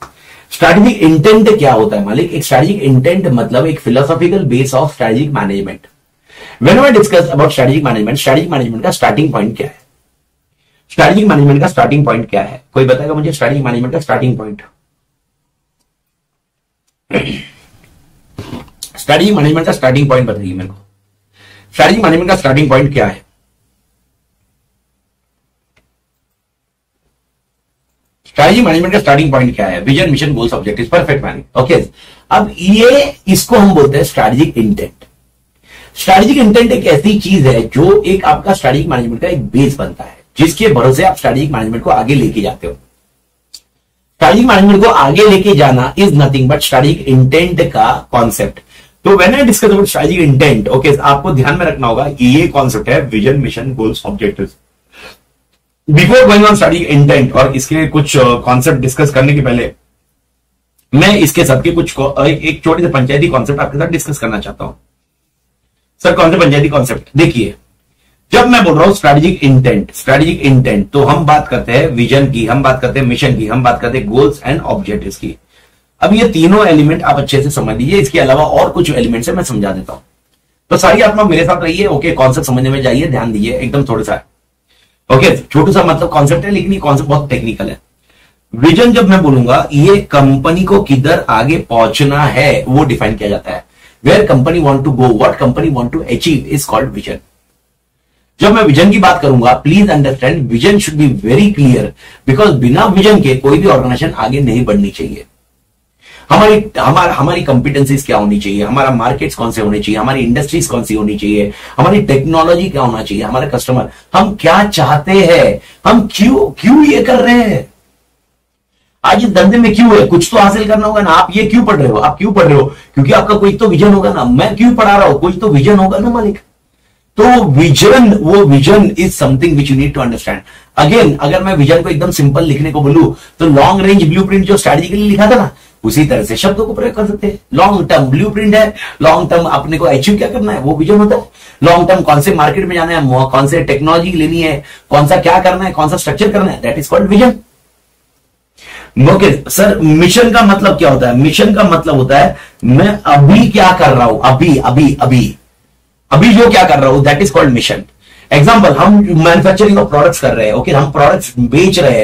स्ट्रेटेजिक इंटेंट क्या होता है मालिक? एक स्ट्रेटेजिक इंटेंट मतलब एक philosophical base of strategic management. When we discuss about strategic management का स्टार्टिंग पॉइंट क्या है? स्ट्रेटेजिक मैनेजमेंट का स्टार्टिंग पॉइंट क्या है? कोई बताएगा मुझे स्ट्रेटेजिक मैनेजमेंट का स्टार्टिंग पॉइंट? स्ट्रेटेजिक मैनेजमेंट का स्टार्टिंग पॉइंट बताइए मेरे को. स्ट्रेटेजिक मैनेजमेंट का स्टार्टिंग पॉइंट क्या है? स्ट्रेटेजिक मैनेजमेंट का स्टार्टिंग पॉइंट क्या है? Vision, mission, goals, objectives. Perfect meaning. Okay अब ये इसको हम बोलते हैं स्ट्रेटेजिक इंटेंट. स्ट्रेटेजिक इंटेंट एक ऐसी चीज है जो एक आपका स्ट्रेटेजिक मैनेजमेंट का एक बेस बनता है, जिसके भरोसे आप स्ट्रेटेजिक मैनेजमेंट को आगे लेके जाते हो. स्ट्रेटेजिक मैनेजमेंट को आगे लेके जाना is nothing but strategic intent का कॉन्सेप्ट. तो when I discuss about strategic intent okay आपको ध्यान में रखना होगा ये कॉन्सेप्ट है vision, mission, goals, objectives. Before going on strategic intent और इसके कुछ कॉन्सेप्ट डिस्कस करने के पहले मैं इसके सबके कुछ एक छोटे से पंचायती कॉन्सेप्ट आपके साथ डिस्कस करना चाहता हूं. सर कौन से पंचायती कॉन्सेप्ट? देखिए जब मैं बोल रहा हूं स्ट्रेटेजिक इंटेंट तो हम बात करते हैं विजन की, हम बात करते हैं मिशन की, हम बात करते हैं गोल्स एंड ऑब्जेक्टिव्स की. अब ये तीनों एलिमेंट आप अच्छे से समझ लीजिए. इसके अलावा और कुछ एलिमेंट्स है मैं समझा देता हूं. तो सारी आप लोग मेरे साथ रहिए. ओके कॉन्सेप्ट समझने में जाइए, ध्यान दीजिए एकदम थोड़ा सा. ओके छोटू सा मतलब कॉन्सेप्ट है लेकिन ये कॉन्सेप्ट बहुत टेक्निकल है. विजन जब मैं बोलूंगा ये कंपनी को किधर आगे पहुंचना है वो डिफाइन किया जाता है. Where company want to go, what company want to achieve is called vision. जब मैं विजन की बात करूंगा please understand vision should be very clear because बिना विजन के कोई भी ऑर्गेनाइजेशन आगे नहीं बढ़नी चाहिए. हमारी कॉम्पिटेंसीज क्या होनी चाहिए, हमारा मार्केट्स कौन से होने चाहिए, हमारी इंडस्ट्रीज कौन सी होनी चाहिए, हमारी टेक्नोलॉजी क्या होना चाहिए, हमारा कस्टमर, हम क्या चाहते हैं, हम क्यों ये कर रहे हैं, आज इस धंधे में क्यों है, कुछ तो हासिल करना होगा ना. आप ये क्यों पढ़ रहे हो? आप क्यों पढ़ रहे हो? क्योंकि आपका कोई तो विजन होगा ना. मैं क्यों पढ़ा रहा हूं? कोई तो विजन होगा ना मालिक. तो वो vision is something which you need to understand. Again अगर मैं विजन को एकदम सिंपल लिखने को बोलूं तो लॉन्ग रेंज ब्लूप्रिंट जो स्ट्रेटेजिकली लिखा था ना उसी तरह से शब्दों को प्रयोग कर सकते हैं. लॉन्ग टर्म ब्लूप्रिंट है, लॉन्ग टर्म अपने को अचीव क्या करना है वो विजन होता है. लॉन्ग टर्म कौन से मार्केट में जाना है, कौन से टेक्नोलॉजी लेनी है, कौन सा क्या करना है, कौन सा स्ट्रक्चर करना है, that is called vision. Okay sir mission का मतलब क्या होता है? मिशन का मतलब होता है मैं अभी क्या कर रहा हूं, अभी अभी अभी अभी जो क्या कर रहा हूं that is called mission. Example हम मैन्युफैक्चरिंग ऑफ प्रोडक्ट्स कर रहे हैं. ओके हम प्रोडक्ट्स बेच रहे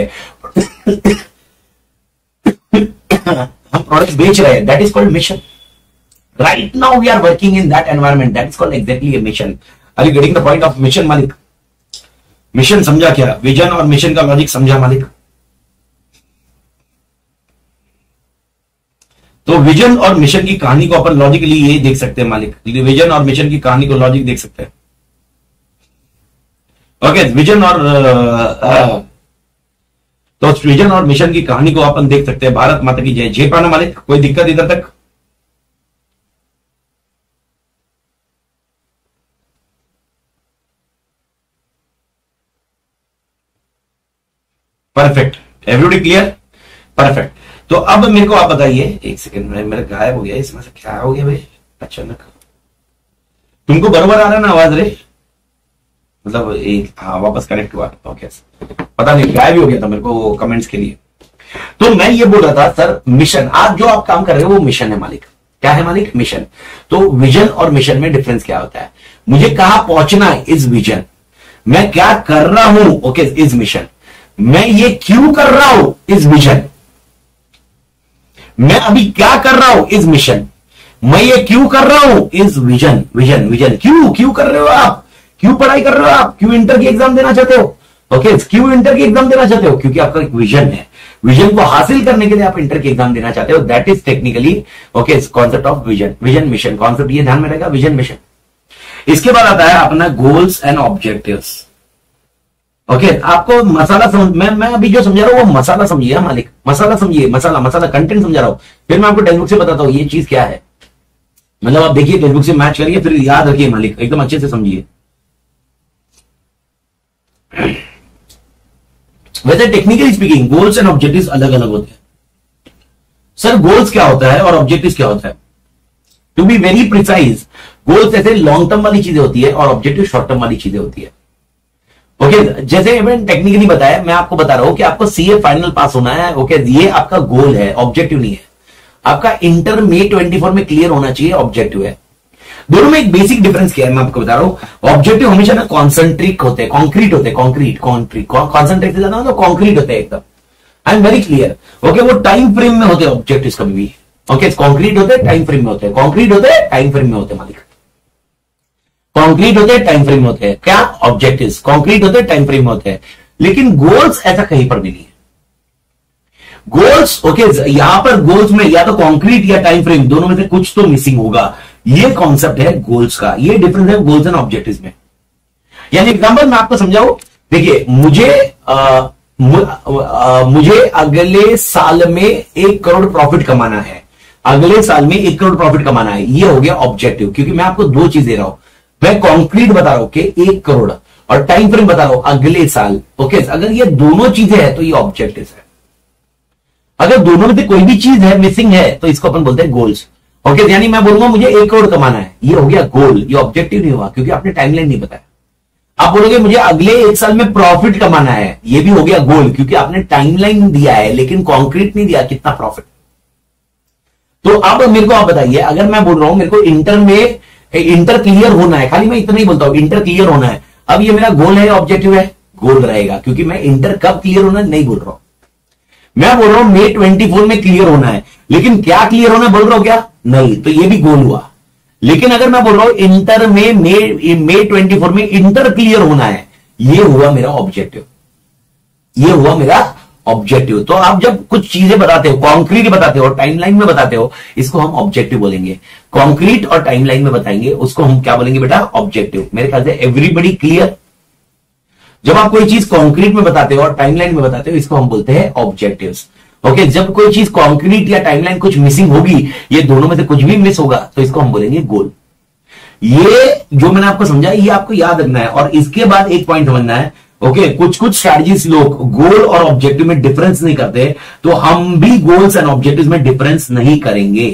हैं that is called mission. Right now we are working in that environment that is called exactly a mission. Are you getting the point of mission मालिक? Mission समझा क्या? विजन और मिशन का लॉजिक समझा मालिक? तो विजन और मिशन की कहानी को अपन लॉजिकली ये देख सकते हैं मालिक, विजन और मिशन की कहानी को लॉजिक देख सकते हैं। ओके, विजन और मिशन की कहानी को अपन देख सकते हैं। भारत माता की जय। झेप आना मालिक, कोई दिक्कत इधर तक? Perfect, everybody clear? परफेक्ट। तो अब मेरे को आप बताइए, एक सेकंड में मेरा गायब हो गया, इसमें से क्या हो गया भाई अचानक? तुमको बराबर आ रहा ना आवाज रे? मतलब हाँ, वापस कनेक्ट हुआ। ओके, पता नहीं गायब ही हो गया था मेरे को कमेंट्स के लिए। तो मैं ये बोल रहा था सर, मिशन, आप जो आप काम कर रहे हो वो मिशन है मालिक। क्या है मालिक? मिशन। तो विजन और मिशन में डिफरेंस क्या होता है? मुझे कहां पहुंचना है इस विजन, मैं क्या कर रहा हूं ओके इस मिशन, मैं ये क्यों कर रहा हूं इस विजन, मैं अभी क्या कर रहा हूं इस मिशन, मैं ये क्यों कर रहा हूं इस विजन। विजन विजन क्यों कर रहे हो आप, क्यों पढ़ाई कर रहे हो आप, क्यों इंटर की एग्जाम देना चाहते हो ओके, क्यों इंटर की एग्जाम देना चाहते हो? क्योंकि आपका एक विजन है, विजन को हासिल करने के लिए आप इंटर की एग्जाम देना चाहते हो। That is technically okay concept of vision. Vision mission concept ये ध्यान में रहेगा, विजन मिशन। इसके बाद आता है अपना गोल्स एंड ऑब्जेक्टिव्स। ओके आपको मसाला समझ, मैं अभी जो समझा रहा हूँ वो मसाला समझिए मालिक, मसाला समझिए, मसाला कंटेंट समझा रहा हूँ। फिर मैं आपको टेक्स्ट बुक से बताता हूँ ये चीज क्या है, मतलब आप देखिए टेक्स्ट बुक से मैच करिए फिर याद रखिए मालिक, एकदम अच्छे से समझिए। वैसे technically speaking goals and objectives अलग अलग होते हैं। सर गोल्स क्या होता है और ऑब्जेक्टिव्स क्या होता है? To be very precise, goals ऐसे लॉन्ग टर्म वाली चीजें होती है और ऑब्जेक्टिव शॉर्ट टर्म वाली चीजें होती है। ओके जैसे मैंने टेक्निकली बताया, मैं आपको बता रहा हूं कि आपको सीए फाइनल पास होना है ओके ये आपका गोल है, ऑब्जेक्टिव नहीं है। आपका इंटर मे 24 में क्लियर होना चाहिए, ऑब्जेक्टिव है। दोनों में एक बेसिक डिफरेंस क्या है मैं आपको बता रहा हूं। ऑब्जेक्टिव हमेशा ना कॉन्सेंट्रिक होते हैं, कॉन्क्रीट होते हैं, कॉन्क्रीट कॉन्सेंट्रिक से ज्यादा कॉन्क्रीट होते हैं एकदम। I am very clear okay, वो टाइम फ्रेम में होते हैं ऑब्जेक्टिव कभी भी ओके, कॉन्क्रीट होते हैं टाइम फ्रेम में होते हैं, कॉन्क्रीट होते हैं टाइम फ्रेम में होते हैं मालिक, कॉन्क्रीट होते हैं टाइम फ्रेम होते हैं। क्या ऑब्जेक्टिव्स कॉन्क्रीट होते हैं टाइम फ्रेम होते हैं, लेकिन गोल्स ऐसा कहीं पर भी नहीं है। गोल्स ओके यहां पर गोल्स में या तो कॉन्क्रीट या टाइम फ्रेम दोनों में से कुछ तो मिसिंग होगा, ये कॉन्सेप्ट है गोल्स का। ये डिफरेंस है गोल्स एंड ऑब्जेक्टिव्स में। यानी एग्जांपल मैं आपको समझाऊं, देखिए मुझे अगले साल में 1 करोड़ प्रॉफिट कमाना है, अगले साल में 1 करोड़ प्रॉफिट कमाना है, ये हो गया ऑब्जेक्टिव। क्योंकि मैं आपको दो चीज दे रहा हूं, मैं कॉन्क्रीट बता रहा हूं कि 1 करोड़ और टाइम फ्रेम बता रहा हूं अगले साल ओके। अगर ये दोनों चीजें हैं तो ये ऑब्जेक्टिव है। अगर दोनों में से कोई भी चीज है मिसिंग है तो इसको अपन बोलते हैं गोल्स ओके। यानी मैं बोलूंगा मुझे 1 करोड़ कमाना है, ये हो गया गोल, ये ऑब्जेक्टिव नहीं हुआ क्योंकि आपने टाइमलाइन नहीं बताया। आप बोलोगे मुझे अगले 1 साल में प्रॉफिट कमाना है, ये भी हो गया गोल क्योंकि आपने टाइमलाइन दिया है लेकिन कॉन्क्रीट नहीं दिया कितना प्रॉफिट। तो अब मेरे को आप बताइए, अगर मैं बोल रहा हूं मेरे को इंटर में इंटर क्लियर होना है, खाली मैं इतना ही बोलता हूं इंटर क्लियर होना है, अब ये मेरा गोल है ऑब्जेक्टिव है? गोल रहेगा क्योंकि मैं इंटर कब क्लियर होना है नहीं बोल रहा हूं, मैं बोल रहा हूं मे 24 में क्लियर होना है, लेकिन क्या क्लियर होना बोल रहा हूं क्या नहीं, तो ये भी गोल हुआ। लेकिन अगर मैं बोल रहा हूं इंटर में मे 24 में इंटर क्लियर होना है, यह हुआ मेरा ऑब्जेक्टिव, यह हुआ मेरा ऑब्जेक्टिव। तो आप जब कुछ चीजें बताते हो, कॉन्क्रीट बताते हो, टाइमलाइन में बताते हो, इसको हम ऑब्जेक्टिव बोलेंगे। कॉन्क्रीट और टाइमलाइन में बताएंगे उसको हम क्या बोलेंगे बेटा? ऑब्जेक्टिव। मेरे ख्याल से एवरीबॉडी क्लियर? जब आप कोई चीज कॉन्क्रीट में बताते हो और टाइमलाइन में बताते हो इसको हम बोलते हैं ऑब्जेक्टिव्स ओके। जब कोई चीज कॉन्क्रीट या टाइमलाइन कुछ मिसिंग होगी, ये दोनों में से कुछ भी मिस होगा तो इसको हम बोलेंगे गोल। ये जो मैंने आपको समझाया ये आपको याद रखना है। और इसके बाद एक पॉइंट समझना है ओके कुछ स्ट्रैटेजीज लोग गोल और ऑब्जेक्टिव में डिफरेंस नहीं करते, तो हम भी गोल्स एंड ऑब्जेक्टिव्स में डिफरेंस नहीं करेंगे।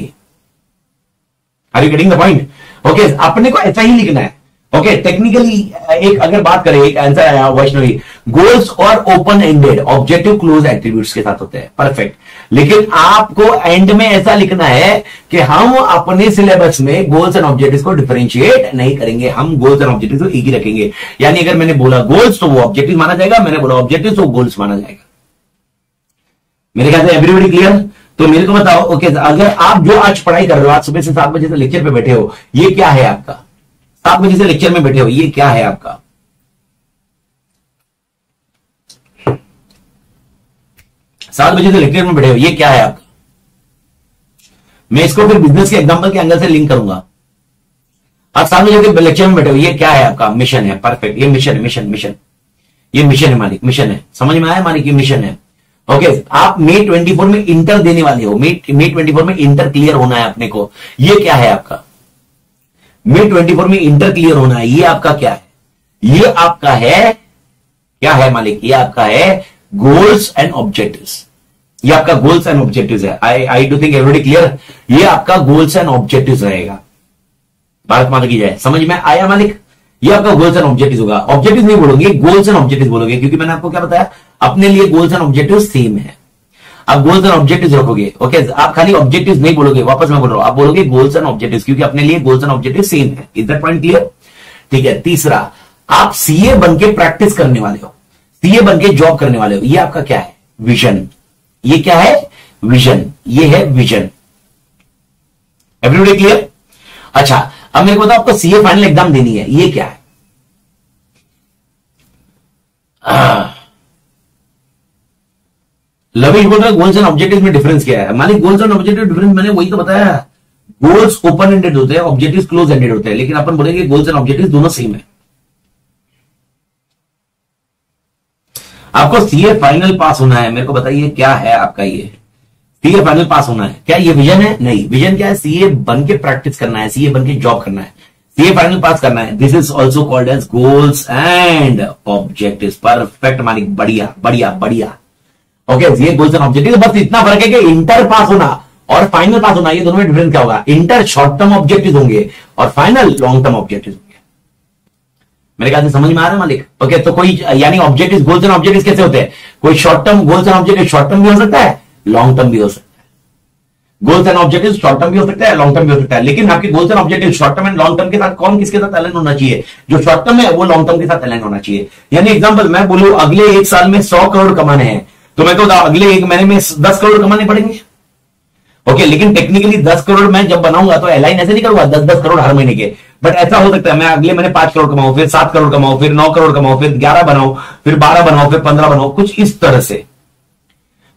Are you getting the point okay? अपने को ऐसा ही लिखना है ओके। टेक्निकली एक अगर बात करें, एक आंसर आया वैष्णवी, गोल्स और open ended, objective close attributes के साथ होते हैं। परफेक्ट। लेकिन आपको एंड में ऐसा लिखना है कि हम अपने सिलेबस में गोल्स एंड ऑब्जेक्टिव्स को डिफरेंशिएट नहीं करेंगे, हम गोल्स एंड ऑब्जेक्टिव्स को एक ही रखेंगे। यानी अगर मैंने बोला गोल्स तो वो ऑब्जेक्टिव माना जाएगा, मैंने बोला ऑब्जेक्टिव तो गोल्स माना जाएगा। मेरे ख्याल से एवरीबॉडी क्लियर? तो मेरे को बताओ ओके अगर आप जो आज पढ़ाई कर रहे हो, आज सुबह से 7 बजे से लेक्चर पे बैठे हो, ये क्या है आपका? 7 बजे से लेक्चर में बैठे हो, ये क्या है आपका? मैं इसको फिर बिजनेस के एग्जाम्पल के एंगल से लिंक करूंगा। आप सामने जाके लेक्चर में बैठे हो, ये क्या है आपका मिशन है, परफेक्ट, ये मिशन है, मिशन मिशन, ये मिशन है मालिक, मिशन है, समझ में आया मालिक, ये मिशन है। ओके आप मे 24 में इंटर देने वाले हो, मे 24 में इंटर क्लियर होना है अपने को, ये क्या है आपका, मे 24 में इंटर क्लियर होना है, ये आपका क्या है, ये आपका है क्या है मालिक, ये आपका है गोल्स एंड ऑब्जेक्टिव्स, ये आपका गोल्स एंड ऑब्जेक्टिव्स है। I do think everybody clear, ये आपका गोल्स एंड ऑब्जेक्टिव्स रहेगा। भारत माता की जाए, समझ में आया मालिक, ये आपका गोल्स एंड ऑब्जेक्टिव्स होगा। ऑब्जेक्टिव नहीं बोलोगे, गोल्स एंड ऑब्जेक्टिव्स बोलोगे, क्योंकि मैंने आपको क्या बताया, अपने लिए गोल्स एंड ऑब्जेक्टिव सेम है, आप गोल्स एंड ऑब्जेक्टिव्स रखोगे। ओके आप खाली ऑब्जेक्टिव्स नहीं बोलोगे, वापस मैं बोल रहा हूं, आप बोलोगे गोल्स एंड ऑब्जेक्टिव्स, क्योंकि अपने लिए गोल्स एंड ऑब्जेक्टिव सेम है। Is that point clear? ठीक है। तीसरा, आप सीए बनके प्रैक्टिस करने वाले हो, सीए बनके जॉब करने वाले हो, ये आपका क्या है, विजन। ये क्या है, विजन, ये है विजन। Everybody clear? अच्छा अब मेरे को बताओ, आपको सीए फाइनल एग्जाम देनी है, ये क्या है, लविश बोल रहा है गोल्स एंड ऑब्जेक्टिव्स में डिफरेंस क्या है। मालिक गोल्स एंड ऑब्जेक्टिव डिफरेंस मैंने वही तो बताया, गोल्स ओपन एंडेड होते हैं, ऑब्जेक्टिव्स क्लोज एंडेड होते हैं, लेकिन अपन बोलेंगे गोल्स एंड ऑब्जेक्टिव्स दोनों सेम है। आपको सीए फाइनल पास होना है, मेरे को बताइए क्या है आपका, ये सीए फाइनल पास होना है, क्या ये विजन है? नहीं, विजन क्या है, सीए बन के प्रैक्टिस करना है, सीए बन के जॉब करना है, सीए फाइनल पास करना है। This is also called as goals and objectives. Perfect मालिक, बढ़िया बढ़िया बढ़िया। ओके ये गोल्स एंड ऑब्जेक्टिव, बस इतना फर्क है कि इंटर पास होना और फाइनल पास होना, ये दोनों में डिफरेंस क्या होगा, इंटर शॉर्ट टर्म ऑब्जेक्टिव होंगे और फाइनल लॉन्ग टर्म ऑब्जेक्टिव होंगे। मेरे ख्याल से समझ में आ रहा है मालिक। ओके तो कोई यानी ऑब्जेक्टिव, गोल्स एंड ऑब्जेक्टिव कैसे होते हैं, कोई short term goals and objective, short term भी हो सकता है लॉन्ग टर्म भी हो सकता है, goals and objective short term भी हो सकता है लॉन्ग टर्म भी हो सकता है, लेकिन आपके goals and objective short term and long term के साथ कौन किसके साथ अलाइन होना चाहिए, जो शॉर्ट टर्म है वो लॉन्ग टर्म के साथ अलाइन होना चाहिए। यानी एग्जाम्पल मैं बोलूं अगले एक साल में 100 करोड़ कमाने हैं, तो मैं तो अगले एक महीने में 10 करोड़ कमाने पड़ेंगे। ओके लेकिन टेक्निकली 10 करोड़ मैं जब बनाऊंगा तो एलाइन ऐसे नहीं करूंगा 10-10 करोड़ हर महीने के, बट ऐसा हो सकता है मैं अगले महीने 5 करोड़ कमाऊं, फिर 7 करोड़ कमाऊं, फिर 9 करोड़ कमाऊं, फिर 11 बनाऊं, फिर 12 बनाऊं, फिर 15 बनाऊं, कुछ इस तरह से।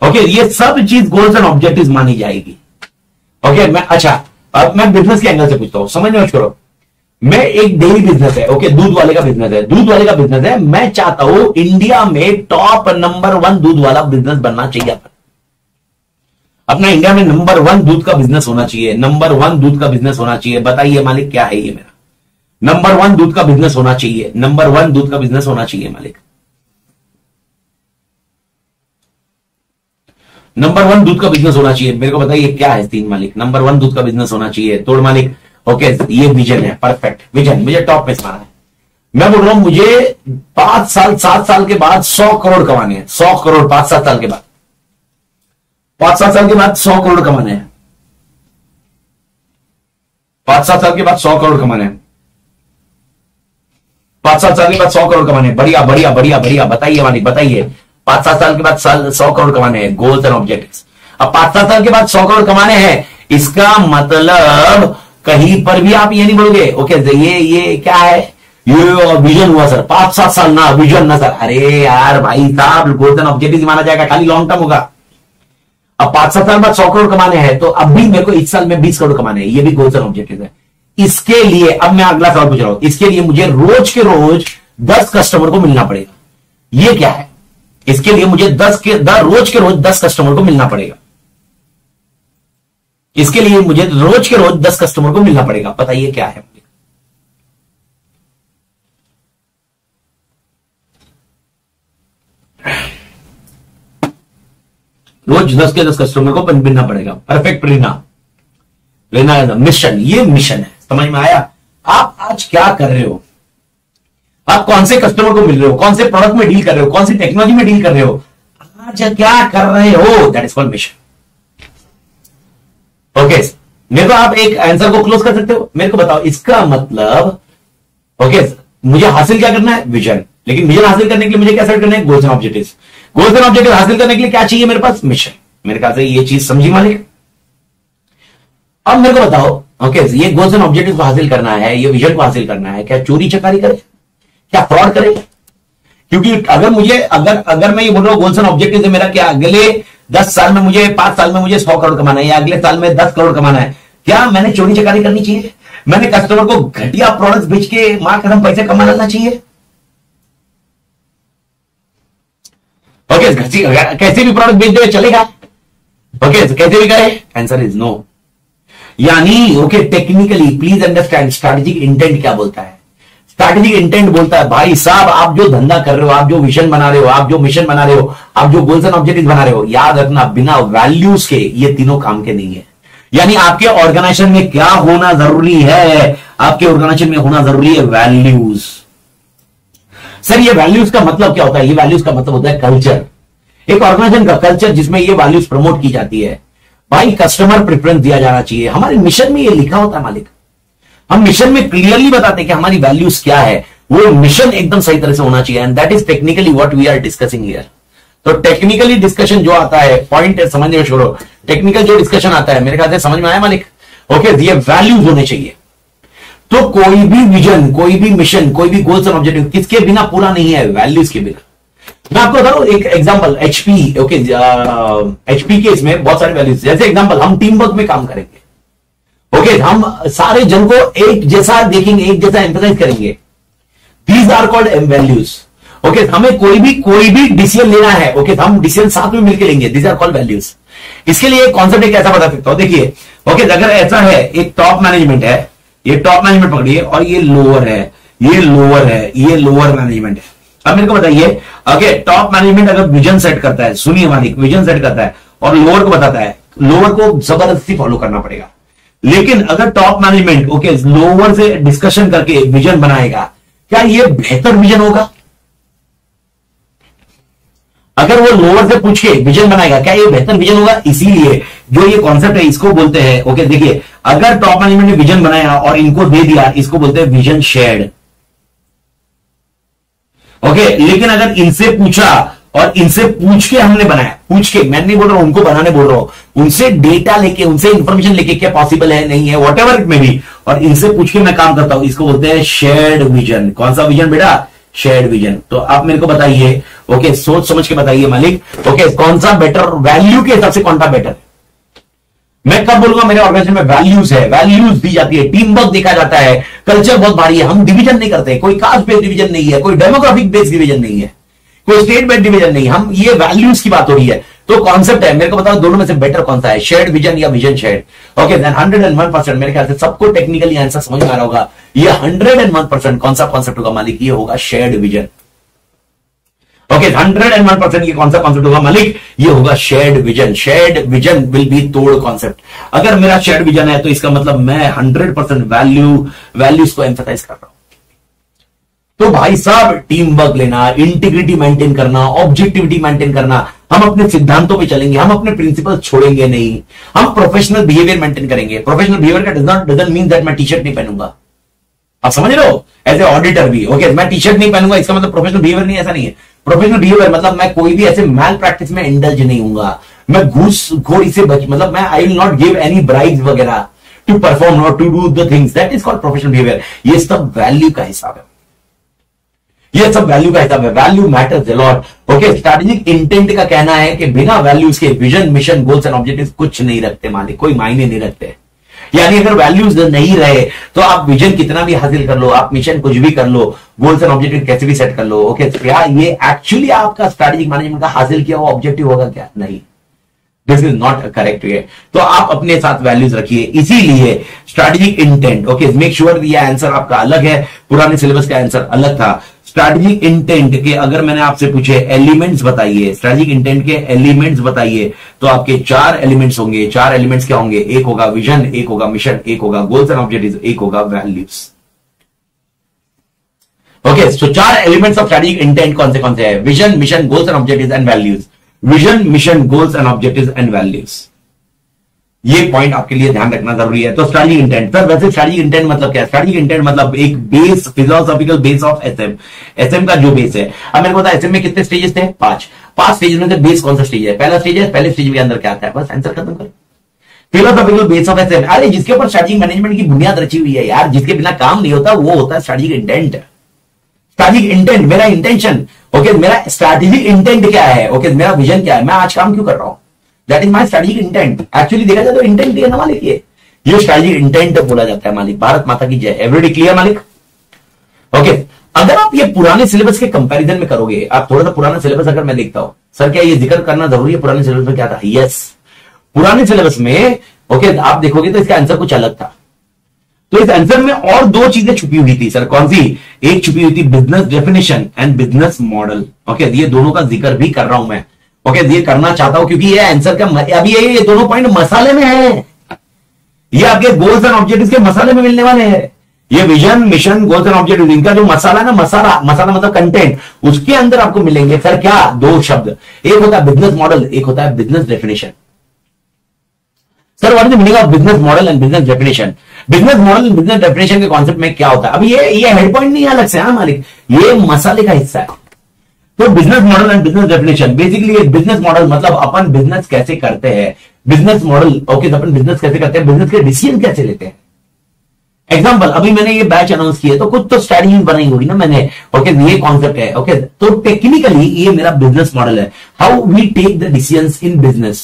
ओके ये सब चीज गोल्स एंड ऑब्जेक्टिव मानी जाएगी। ओके मैं अच्छा अब मैं बिजनेस के एंगल से पूछता हूं, समझ में करो, मैं एक डेयरी बिजनेस है, ओके दूध वाले का बिजनेस है, दूध वाले का बिजनेस है, मैं चाहता हूं इंडिया में टॉप #1 दूध वाला बिजनेस बनना चाहिए, अपना इंडिया में नंबर 1 दूध का बिजनेस होना चाहिए, नंबर 1 दूध का बिजनेस होना चाहिए। बताइए मालिक क्या है ये मेरा, नंबर 1 दूध का बिजनेस होना चाहिए, नंबर 1 दूध का बिजनेस होना चाहिए मालिक, नंबर 1 दूध का बिजनेस होना चाहिए। मेरे को बताइए क्या है तीन मालिक, नंबर 1 दूध का बिजनेस होना चाहिए, तोड़ मालिक। ओके ये विजन है, परफेक्ट विजन, मुझे टॉप पे जाना है। मैं बोल रहा हूं मुझे 5 साल 7 साल के बाद 100 करोड़ कमाने हैं, 100 करोड़ 5-7 साल के बाद, 5-7 साल के बाद 100 करोड़ कमाने हैं, 5-7 साल के बाद 100 करोड़ कमाने हैं, 5-7 साल के बाद 100 करोड़ कमाने। बढ़िया बढ़िया बढ़िया बढ़िया, बताइए मालिक बताइए, 5-7 साल के बाद 100 करोड़ कमाने हैं, गोल्स एंड ऑब्जेक्टिव्स। अब 5-7 साल के बाद 100 करोड़ कमाने हैं, इसका मतलब कहीं पर भी आप ये नहीं बोलोगे ओके ये क्या है, ये विजन हुआ सर, 5-7 साल ना विजन ना सर, अरे यार भाई साहब गोल्स एंड ऑब्जेक्टिव माना जाएगा, खाली लॉन्ग टर्म होगा। अब 5-7 साल बाद 100 करोड़ कमाने हैं, तो अब भी मेरे को इस साल में 20 करोड़ कमाने हैं, ये भी गोल्स एंड ऑब्जेक्टिव है। इसके लिए अब मैं अगला सवाल पूछ रहा हूं, इसके लिए मुझे रोज के रोज 10 कस्टमर को मिलना पड़ेगा, ये क्या है, इसके लिए मुझे रोज के रोज दस कस्टमर को मिलना पड़ेगा, इसके लिए मुझे रोज के रोज 10 कस्टमर को मिलना पड़ेगा। बताइए क्या है, रोज 10 के 10 कस्टमर को मिलना पड़ेगा। परफेक्ट प्रेरणा, मिशन, ये मिशन है, समझ में आया। आप आज क्या कर रहे हो, आप कौन से कस्टमर को मिल रहे हो, कौन से प्रोडक्ट में डील कर रहे हो, कौन सी टेक्नोलॉजी में डील कर रहे हो, आज क्या कर रहे हो, that is called mission. Okay मेरे को आप एक आंसर को क्लोज कर सकते हो, मेरे को बताओ इसका मतलब ओके मुझे हासिल क्या करना है, विजन, लेकिन विजन हासिल करने के लिए मुझे क्या सेट करना है, goals and objectives, goals and objectives हासिल करने के लिए क्या चाहिए मेरे पास, मिशन। मेरे ख्याल से ये चीज समझी मालिक। अब मेरे को बताओ ओके ये गोल्स एंड ऑब्जेक्टिव्स को हासिल करना है, ये विजन को हासिल करना है, क्या चोरी चकारी करे, क्या फ्रॉड करे, क्योंकि अगर मैं ये बोल रहा हूं गोल्स एंड ऑब्जेक्टिव्स है मेरा क्या अगले 5 साल में मुझे 100 करोड़ कमाना है या अगले साल में 10 करोड़ कमाना है, क्या मैंने चोरी चकारी करनी चाहिए? मैंने कस्टमर को घटिया प्रोडक्ट बेच के मार खत्म पैसे कमा लेना चाहिए? ओके, कैसे भी प्रोडक्ट बेच दे चलेगा, ओके कैसे भी करे? Answer is no. यानी okay technically please understand strategic intent क्या बोलता है। स्ट्रैटेजिक इंटेंट बोलता है भाई साहब आप जो धंधा कर रहे हो, आप जो विजन बना रहे हो, आप जो मिशन बना रहे हो, आप जो गोल्स एंड ऑब्जेक्टिव बना रहे हो, याद रखना बिना वैल्यूज के ये तीनों काम के नहीं है। यानी आपके ऑर्गेनाइजेशन में क्या होना जरूरी है? आपके ऑर्गेनाइजेशन में होना जरूरी है वैल्यूज। सर ये वैल्यूज का मतलब क्या होता है? ये वैल्यूज का मतलब होता है कल्चर, एक ऑर्गेनाइजेशन का कल्चर जिसमें ये वैल्यूज प्रमोट की जाती है। भाई कस्टमर प्रेफरेंस दिया जाना चाहिए, हमारे मिशन में ये लिखा होता है मालिक, हम मिशन में क्लियरली बताते हैं कि हमारी वैल्यूज क्या है, वो मिशन एकदम सही तरह से होना चाहिए। And that is technically what we are discussing here. तो टेक्निकली डिस्कशन जो आता है, पॉइंट समझने में छोड़ो, टेक्निकल जो डिस्कशन आता है मेरे ख्याल से समझ में आया मालिक? ओके, ये वैल्यूज होने चाहिए। तो कोई भी विजन, कोई भी मिशन, कोई भी गोल्स और ऑब्जेक्टिव किसके बिना पूरा नहीं है? वैल्यूज के बिना। मैं आपको बता रहा हूं एक एग्जांपल, एचपी ओके, एचपी के इसमें बहुत सारे वैल्यूज, जैसे एग्जांपल हम टीम वर्क में काम करेंगे, ओके हम सारे जन को एक जैसा देखेंगे, एक जैसा एम्फसाइज करेंगे, these are called values. Okay हमें कोई भी डिसीजन लेना है, ओके हम डिसीजन साथ में मिलकर लेंगे, दीज आर कॉल्ड वैल्यूज। इसके लिए एक कॉन्सेप्ट एक ऐसा बता सकता हूं, देखिए ओके अगर ऐसा है, एक टॉप मैनेजमेंट है, ये टॉप मैनेजमेंट पकड़िए और ये लोअर है, ये लोअर है, ये लोअर मैनेजमेंट है। अब मेरे को बताइए ओके टॉप मैनेजमेंट अगर विजन सेट करता है, सुनिए मालिक, विजन सेट करता है और लोअर को बताता है, लोअर को जबरदस्ती फॉलो करना पड़ेगा। लेकिन अगर टॉप मैनेजमेंट ओके लोअर से डिस्कशन करके विजन बनाएगा, क्या ये बेहतर विजन होगा? अगर वो लोअर से पूछ के विजन बनाएगा, क्या ये बेहतर विजन होगा? इसीलिए जो ये कॉन्सेप्ट है इसको बोलते हैं ओके देखिए अगर टॉप मैनेजमेंट ने विजन बनाया और इनको दे दिया, इसको बोलते हैं विजन शेयर्ड। ओके लेकिन अगर इनसे पूछा और इनसे पूछ के हमने बनाया, पूछ के, मैं नहीं बोल रहा हूं उनको बनाने बोल रहा हूं, उनसे डेटा लेके, उनसे इंफॉर्मेशन लेके क्या पॉसिबल है नहीं है whatever it may be, और इनसे पूछ के मैं काम करता हूं, इसको बोलते हैं शेयर्ड विजन। कौन सा विजन बेटा? Shared vision. तो आप मेरे को बताइए ओके सोच समझ के बताइए मालिक, ओके कौन सा बेटर वैल्यू के हिसाब से कौन सा बेटर? मैं कब बोलूंगा मेरे ऑर्गेनाइजेशन में वैल्यूज है, वैल्यूज दी जाती है, टीम वर्क देखा जाता है, कल्चर बहुत भारी है, हम डिवीजन नहीं करते, कोई कास्ट बेस्ड डिवीजन नहीं है, कोई डेमोग्राफिक बेस्ड डिवीजन नहीं है, कोई स्टेट बेस्ड डिवीजन नहीं है, हम ये वैल्यूज की बात हो रही है। तो कॉन्सेप्ट है, मेरे को बताओ दोनों में से बेटर कौन सा है, शेयर्ड विजन या विजन शेयर्ड? ओके 101% मेरे ख्याल से सबको टेक्निकली आंसर समझ में आ रहा होगा। ये 101% कौन सा कॉन्सेप्ट होगा मालिक? ये होगा शेयर्ड विजन। ओके 101% ये कौन सा कॉन्सेप्ट होगा मालिक? ये होगा shared vision. Shared vision will be तोड़ कॉन्सेप्ट। अगर मेरा शेयर्ड विजन है तो इसका मतलब मैं 100% वैल्यूज को एम्फसाइज कर रहा हूं। तो भाई साहब टीम वर्क लेना, इंटीग्रिटी मेंटेन करना, ऑब्जेक्टिविटी मेंटेन करना, हम अपने सिद्धांतों पे चलेंगे, हम अपने प्रिंसिपल छोड़ेंगे नहीं, हम प्रोफेशनल बिहेवियर मेंटेन करेंगे। प्रोफेशनल बिहेवियर का डजंट मीन दैट मैं टी शर्ट नहीं पहनूंगा, आप समझ रहे हो, एज ए ऑडिटर भी ओके मैं टी शर्ट नहीं पहनूंगा इसका मतलब प्रोफेशनल बिहेवियर नहीं, ऐसा नहीं है। प्रोफेशनल बिहेवियर मतलब मैं कोई भी ऐसे मैल प्रैक्टिस में इंडल्ज नहीं होऊंगा, मैं घूसखोरी से बच, मतलब मैं I will not give any bribes वगैरह टू परफॉर्म और to do the things that is called professional behaviour. ये सब वैल्यू का हिसाब है, ये सब वैल्यू का हिसाब है। Value matters a lot. Okay strategic intent का कहना है कि बिना वैल्यूज के vision, mission, goals and objectives कुछ नहीं रखते मालिक, कोई मायने नहीं रखते। यानी अगर वैल्यूज नहीं रहे तो आप विजन कितना भी हासिल कर लो, आप मिशन कुछ भी कर लो, गोल्स एंड ऑब्जेक्टिव कैसे भी सेट कर लो, ओके क्या ये एक्चुअली आपका स्ट्रैटेजिक मैनेजमेंट का हासिल किया हुआ ऑब्जेक्टिव होगा क्या? नहीं, this is not correct way. तो आप अपने साथ वैल्यूज रखिए। इसीलिए strategic intent okay make sure ये आंसर आपका अलग है, पुराने सिलेबस का आंसर अलग था। स्ट्रैटेजिक इंटेंट के अगर मैंने आपसे पूछे एलिमेंट्स बताइए, स्ट्रैटेजिक इंटेंट के एलिमेंट्स बताइए, तो आपके 4 एलिमेंट्स होंगे। 4 एलिमेंट्स क्या होंगे? 1 होगा विजन, 1 होगा मिशन, 1 होगा गोल्स एंड ऑब्जेक्टिव्स, 1 होगा values. Okay so 4 elements of strategic intent कौन से हैं? Vision, mission, goals and objectives and values. Vision, mission, goals and objectives and values. ये पॉइंट आपके लिए ध्यान रखना जरूरी है। तो स्ट्रैटेजिक इंटेंट, सर वैसे स्ट्रैटेजिक इंटेंट मतलब क्या है? स्ट्रैटेजिक इंटेंट मतलब एक base, philosophical base of SM, SM का जो बेस है। अब मेरे को बताया एसएम में कितने स्टेजेस थे? 5 स्टेजेस में से बेस कौन सा स्टेज है? पहला स्टेज है, पहले स्टेज के अंदर क्या आता है? बस आंसर खत्म करो। फिलोसॉफिकल बेस ऑफ एसएम, अरे जिसके ऊपर स्ट्रैटेजिक मैनेजमेंट की बुनियाद रची हुई है यार, जिसके बिना काम नहीं होता, वो होता है स्ट्रैटेजिक इंटेंट। स्ट्रैटेजिक इंटेंट मेरा इंटेंशन, ओके मेरा स्ट्रैटेजिक इंटेंट क्या है, ओके मेरा विजन क्या है, मैं आज काम क्यों कर रहा हूं, that is my strategic intent. Actually देखा जाए तो इंटेंट ये ना मालिक, ये स्ट्रेटेजिक इंटेंट बोला जाता है मालिक। भारत माता की जय। एवरीडे क्लियर मालिक? ओके, अगर आप ये पुराने सिलेबस के कंपैरिजन में करोगे, आप थोड़ा सा पुराना सिलेबस अगर मैं देखता हूं, सर क्या ये जिक्र करना जरूरी है? पुराने सिलेबस में क्या था? यस, पुराने सिलेबस में ओके आप देखोगे तो इसका आंसर कुछ अलग था। तो इस आंसर में और दो चीजें छुपी हुई थी। सर कौन सी? एक छुपी हुई थी business definition and business model. Okay, ये दोनों का जिक्र भी कर रहा हूं मैं। ओके, ये करना चाहता हूं क्योंकि ये आंसर का अभी ये दोनों पॉइंट मसाले में है। ये आपके गोल्स एंड ऑब्जेक्टिव्स के मसाले में मिलने वाले हैं। ये vision, mission, goals and objectives, इनका जो मसाला ना, मसाला मतलब कंटेंट, उसके अंदर आपको मिलेंगे सर क्या दो शब्द। एक होता है बिजनेस मॉडल, एक होता है business definition. Sir what is the meaning of business model and business definition? Business model and business definition के कॉन्सेप्ट में क्या होता है? अब ये हेड पॉइंट नहीं है अलग से, हाँ मालिक, ये मसाले का हिस्सा है। तो business model and business definition, basically business model मतलब अपन बिजनेस कैसे करते हैं, बिजनेस मॉडल ओके अपन बिजनेस कैसे करते हैं, बिजनेस के डिसीजन कैसे लेते हैं। एग्जाम्पल, अभी मैंने ये बैच अनाउंस किया तो कुछ तो स्ट्रेटजी बनाई होगी ना मैंने। ओके, ये कॉन्सेप्ट है। ओके, तो टेक्निकली ये मेरा बिजनेस मॉडल है। How we take the decisions in business,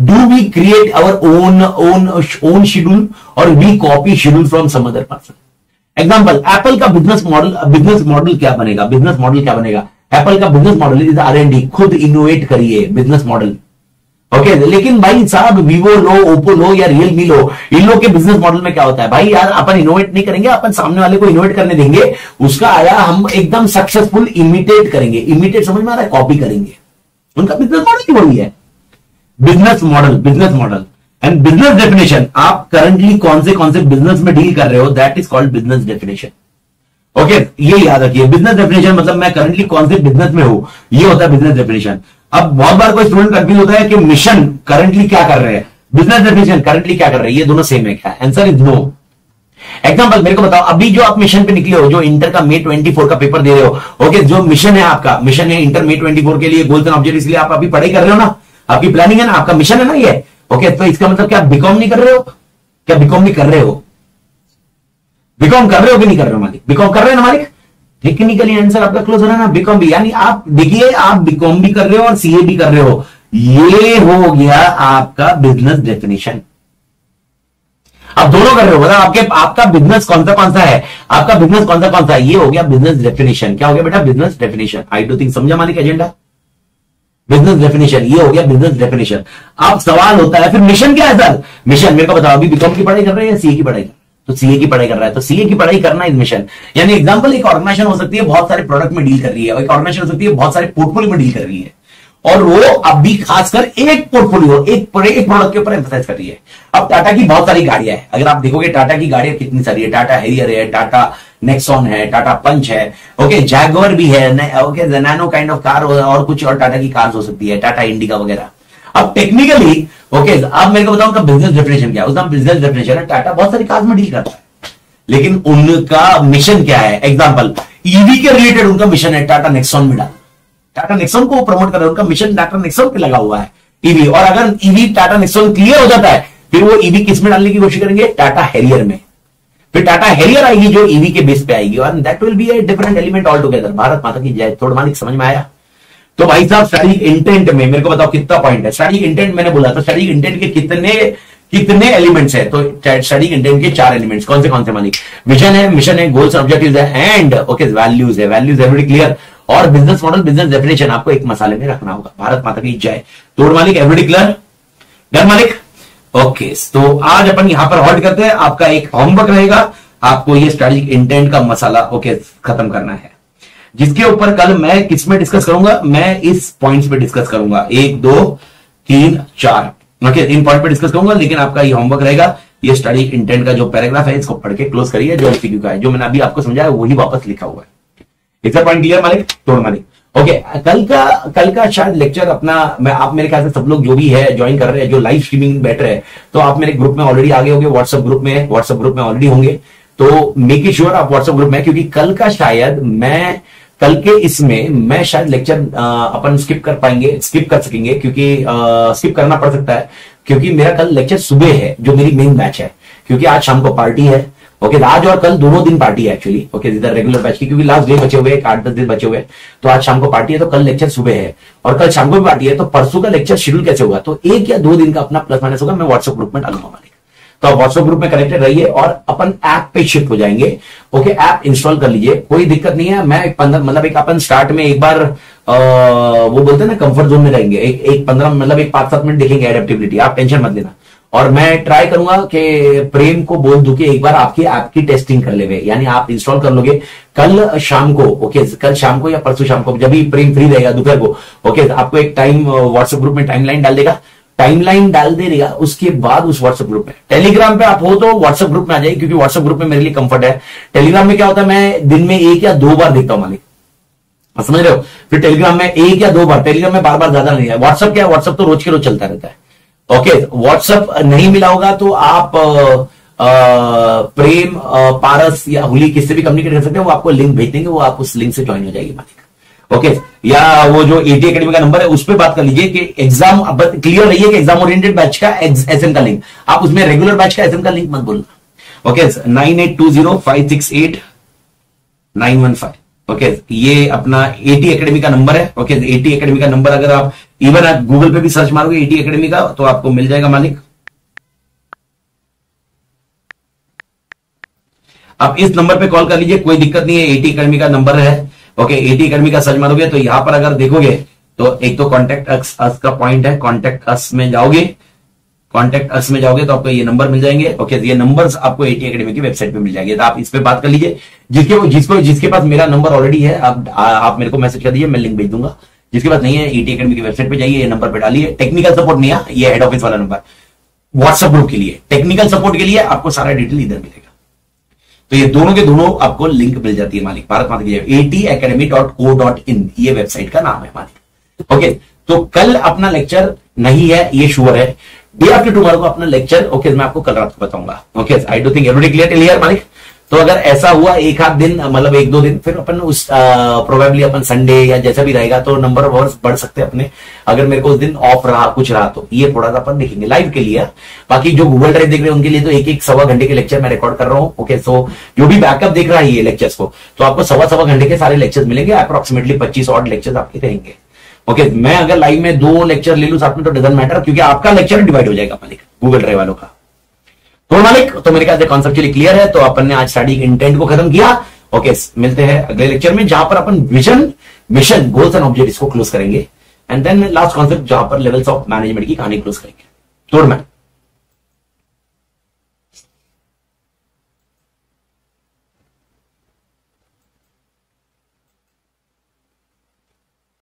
do we create our own schedule और we copy schedule from some other person. Example, Apple का बिजनेस मॉडल क्या बनेगा? बिजनेस मॉडल क्या बनेगा? एप्पल का बिजनेस मॉडल इज R&D, खुद innovate करिए business model. Okay, लेकिन भाई साहब वीवो लो, ओप्पो लो या रियलमी लो, इन लोग के बिजनेस मॉडल में क्या होता है? भाई यार अपन इनोवेट नहीं करेंगे, अपन सामने वाले को इनोवेट करने देंगे, उसका आया हम एकदम सक्सेसफुल इमिटेट करेंगे। इमिटेट समझ में आ रहा है? कॉपी करेंगे। उनका बिजनेस मॉडल वही है। Business model and business definition, आप करंटली कौन से बिजनेस में डील कर रहे हो, that is called business definition. Okay, ये याद रखिए। बिजनेस डेफिनेशन मतलब मैं करंटली कौन से बिजनेस में हूं, ये होता है बिजनेस डेफिनेशन। अब बहुत बार कोई स्टूडेंट कंफ्यूज होता है कि मिशन करंटली क्या कर रहे हैं, बिजनेस डेफिनेशन करंटली क्या कर रहे हैं, ये दोनों सेम है क्या? Answer is no. एग्जाम्पल मेरे को बताओ, अभी जो आप मिशन पे निकले हो, जो इंटर का मे 24 का पेपर दे रहे हो, ओके जो मिशन है आपका, मिशन है इंटर मे 24 के लिए, गोल्स एंड ऑब्जेक्टिव्स के लिए आप अभी पढ़ाई कर रहे हो ना, आपकी प्लानिंग है ना, आपका मिशन है ना ये। ओके, तो इसका मतलब क्या बीकॉम नहीं कर रहे हो? क्या बीकॉम नहीं कर रहे हो? बीकॉम कर रहे हो कि नहीं कर रहे हो मालिक? बीकॉम कर रहे हो ना मालिक? टेक्निकली आंसर आपका क्लोज हो रहा है ना, बीकॉम भी, यानी आप देखिए आप बीकॉम भी कर रहे हो और सीए भी कर रहे हो। ये हो गया आपका बिजनेस डेफिनेशन। आप दोनों कर रहे हो, मतलब आपका बिजनेस कौन सा है, आपका बिजनेस कौन सा है, ये हो गया बिजनेस डेफिनेशन। क्या हो गया बेटा? Business definition. I don't think समझा मालिक एजेंडा? बिजनेस डेफिनेशन, ये हो गया बिजनेस डेफिनेशन। अब सवाल होता है फिर मिशन क्या है सर? मिशन मेरे को बताओ, अभी बीकॉम की पढ़ाई कर रहे हैं या सीए की पढ़ाई कर रहे हैं? तो सीए की पढ़ाई कर रहा है, तो सीए की पढ़ाई करना इज मिशन। यानी एग्जांपल, एक ऑर्गेनाइजेशन हो सकती है बहुत सारे प्रोडक्ट में डील कर रही है, और एक ऑर्गेनाइजेशन हो सकती है बहुत सारे पोर्टफोलियो में डील कर रही है, और वो अभी खासकर एक पोर्टफोलियो, एक प्रोडक्ट के ऊपर एम्फसाइज कर रही है। अब टाटा की बहुत सारी गाड़ियां हैं, अगर आप देखोगे टाटा की गाड़ियां कितनी सारी है। टाटा हैरियर है, टाटा नेक्सॉन है, टाटा पंच है, ओके जैगुआर भी है, okay Nano kind of car और कुछ और टाटा की कार्स हो सकती है, टाटा इंडिका वगैरह। अब टेक्निकली ओके आप मेरे को बताओ उनका बिजनेस डेफिनेशन क्या है? उसका बिजनेस डेफिनेशन है टाटा बहुत सारी कार्स में डील करता है, लेकिन उनका मिशन क्या है? एग्जाम्पल, ईवी के रिलेटेड उनका मिशन है टाटा नेक्सॉन में डाल, टाटा नेक्सॉन को प्रमोट कर रहे हैं, उनका मिशन टाटा नेक्सॉन पे लगा हुआ है ईवी। और अगर ईवी टाटा नेक्सॉन क्लियर हो जाता है, फिर वो ईवी किस में डालने की कोशिश करेंगे? टाटा हैरियर में। फिर टाटा हैरियर आएगी जो ईवी के बेस पे आएगी, और that will be a different element all together. Bharat माता की जय। थोड़ा मालिक समझ में आया? तो भाई साहब स्ट्रेटेजिक इंटेंट में मेरे को बताओ कितना पॉइंट है? स्ट्रेटेजिक इंटेंट मैंने बोला, तो स्ट्रेटेजिक इंटेंट के कितने एलिमेंट्स है? तो स्ट्रेटेजिक इंटेंट के 4 एलिमेंट्स कौन से मालिक? विजन है, मिशन है, गोल्स ऑब्जेक्टिव्स है एंड ओके वैल्यूज है। Values everybody clear. और बिजनेस मॉडल, बिजनेस डेफिनेशन आपको एक मसाले में रखना होगा। भारत माता की जय। तोड़ मालिक, एवरीडी क्लियर? डन मालिक? ओके, तो आज अपन यहां पर हॉल्ट करते हैं। आपका एक होमवर्क रहेगा, आपको ये स्ट्रेटेजिक इंटेंट का मसाला ओके खत्म करना है, जिसके ऊपर कल मैं किस में डिस्कस करूंगा? मैं इस पॉइंट्स पे डिस्कस करूंगा, 1 2 3 4 ओके इन पॉइंट पे डिस्कस करूंगा। लेकिन आपका ये होमवर्क रहेगा, ये स्ट्रेटेजिक इंटेंट का जो पैराग्राफ है इसको पढ़ के क्लोज करिए। जो एमसीक्यू का है, जो मैंने अभी आपको समझाया वही वापस लिखा हुआ है। इसका पॉइंट क्लियर मालिक? तोड़ मालिक। ओके, कल का शायद लेक्चर अपना आप मेरे ख्याल से सब लोग जो भी है ज्वाइन कर रहे हैं, जो लाइव स्ट्रीमिंग बैठ रहे हैं, तो आप मेरे ग्रुप में ऑलरेडी आगे होंगे, व्हाट्सएप ग्रुप में ऑलरेडी होंगे। तो मेक श्योर आप व्हाट्सएप ग्रुप में, क्योंकि कल का शायद मैं कल के इसमें मैं शायद लेक्चर अपन स्किप कर सकेंगे क्योंकि स्किप करना पड़ सकता है, क्योंकि मेरा कल लेक्चर सुबह है जो मेरी मेन बैच है, क्योंकि आज शाम को पार्टी है ओके आज और कल दोनों दिन पार्टी है एक्चुअली। ओके इधर रेगुलर बैच की क्योंकि लास्ट डे बचे हुए हैं 8-10 दिन बचे हुए हैं, तो आज शाम को पार्टी है तो कल लेक्चर सुबह है और कल शाम को भी पार्टी है, तो परसों का लेक्चर शेड्यूल कैसे होगा? तो 1 या 2 दिन का अपना प्लस माइनस होगा, मैं व्हाट्सएप ग्रुप में डालूंगा मालिक, तो आप व्हाट्सएप ग्रुप में कनेक्टेड रहिए और अपन ऐप पे शिफ्ट हो जाएंगे। ओके ऐप इंस्टॉल कर लीजिए, कोई दिक्कत नहीं है। मैं एक अपन स्टार्ट में एक बार वो बोलते हैं ना कंफर्ट जोन में रहेंगे, एक 5-7 मिनट देखेंगे एडेप्टेबिलिटी, आप टेंशन मत लेना। और मैं ट्राई करूंगा कि प्रेम को बोल दूं कि एक बार आपकी ऐप की टेस्टिंग कर ले, यानी आप इंस्टॉल कर लोगे कल शाम को। ओके कल शाम को या परसों शाम को जब भी प्रेम फ्री रहेगा दोपहर को, ओके आपको एक टाइम व्हाट्सएप ग्रुप में टाइमलाइन डाल देगा, टाइमलाइन डाल देगा। उसके बाद उस व्हाट्सएप ग्रुप में, टेलीग्राम पे आप हो तो व्हाट्सएप ग्रुप में आ जाइए क्योंकि व्हाट्सएप ग्रुप में मेरे लिए कंफर्ट है। टेलीग्राम में क्या होता है, मैं दिन में 1 या 2 बार देखता हूं मालिक, समझ रहे हो? फिर टेलीग्राम में 1 या 2 बार, टेलीग्राम में बार बार ज्यादा नहीं है। व्हाट्सएप क्या है, व्हाट्सएप तो रोज के रोज चलता रहता है। ओके व्हाट्सएप नहीं मिला होगा तो आप प्रेम पारस या हुली किससे भी कम्युनिकेट कर सकते हैं, वो आपको लिंक भेज देंगे, वो आप उस लिंक से ज्वाइन हो जाएगी मालिक। ओके या वो जो एटी एकेडमी का नंबर है उस पर बात कर लीजिए कि एग्जाम क्लियर रही है कि एग्जाम ओरिएंटेड बैच का एसएम का लिंक, आप उसमें रेगुलर बैच का एसएम का लिंक मत बोलना। ओके 9820568915 ओके ये अपना एटी एकेडमी का नंबर है। ओके एटी एकेडमी का नंबर अगर आप इवन आप गूगल पे भी सर्च मारोगे एटी एकेडमी का तो आपको मिल जाएगा मालिक। आप इस नंबर पे कॉल कर लीजिए, कोई दिक्कत नहीं है, एटी एकेडमी का नंबर है। ओके एटी एकेडमी का सर्च मारोगे तो यहां पर अगर देखोगे तो एक तो कॉन्टेक्ट अस का पॉइंट है, कॉन्टेक्ट अस में जाओगे, कॉन्टेक्ट अस में जाओगे तो आपको ये नंबर मिल जाएंगे। ओके ये नंबर्स आपको एटी एकेडमी की वेबसाइट पे मिल जाएंगे, तो आप इस पे बात कर लीजिए। जिसके पास मेरा नंबर ऑलरेडी है आप मेरे को मैसेज कर दीजिए, मैं लिंक भेज दूंगा। जिसके पास नहीं है एटी एकेडमी की वेबसाइट पे जाइए, ये नंबर पे डालिए टेक्निकल सपोर्ट नहीं है, ये हेड ऑफिस वाला नंबर व्हाट्सएप ग्रुप के लिए, टेक्निकल सपोर्ट के लिए आपको सारा डिटेल इधर मिलेगा। तो ये दोनों के दोनों आपको लिंक मिल जाती है मालिक, भारत माता की जय। atacademy.co.in ये वेबसाइट का नाम है मालिक। ओके तो कल अपना लेक्चर नहीं है ये श्योर है, डे आफ्टर टुमारो को अपना लेक्चर ओके मैं आपको कल रात को बताऊंगा। Okay I don't think everybody clear till here मालिक। तो अगर ऐसा हुआ एक आध दिन 1-2 दिन फिर अपन उस प्रोबेबली अपन संडे या जैसा भी रहेगा तो नंबर ऑफ आवर्स बढ़ सकते हैं अपने, अगर मेरे को उस दिन ऑफ रहा कुछ रहा तो ये थोड़ा सा अपन देखेंगे लाइव के लिए। बाकी जो गूगल ड्राइव देख रहे हैं उनके लिए तो 1-1 सवा घंटे के लेक्चर मैं रिकॉर्ड कर रहा हूँ। ओके सो जो भी बैकअप देख रहा है ये लेक्चर्स को तो आपको सवा घंटे के सारे लेक्चर्स मिलेंगे, अप्रोक्सीमेटली 25 ऑड लेक्चर्स आपके रहेंगे। ओके मैं अगर लाइव में 2 लेक्चर ले लू साथ में तो डजंट मैटर क्योंकि आपका लेक्चर डिवाइड हो जाएगा मालिक गूगल ड्राइव वालों का। तो मालिक तो मेरे ख्याल से कॉन्सेप्चुअली क्लियर है, तो अपन ने आज स्टडी इंटेंट को खत्म किया। ओके मिलते हैं अगले लेक्चर में जहां पर अपन vision mission goals and objectives को क्लोज करेंगे एंड देन लास्ट कॉन्सेप्ट जहां पर लेवल्स ऑफ मैनेजमेंट की कहानी क्लोज करेंगे।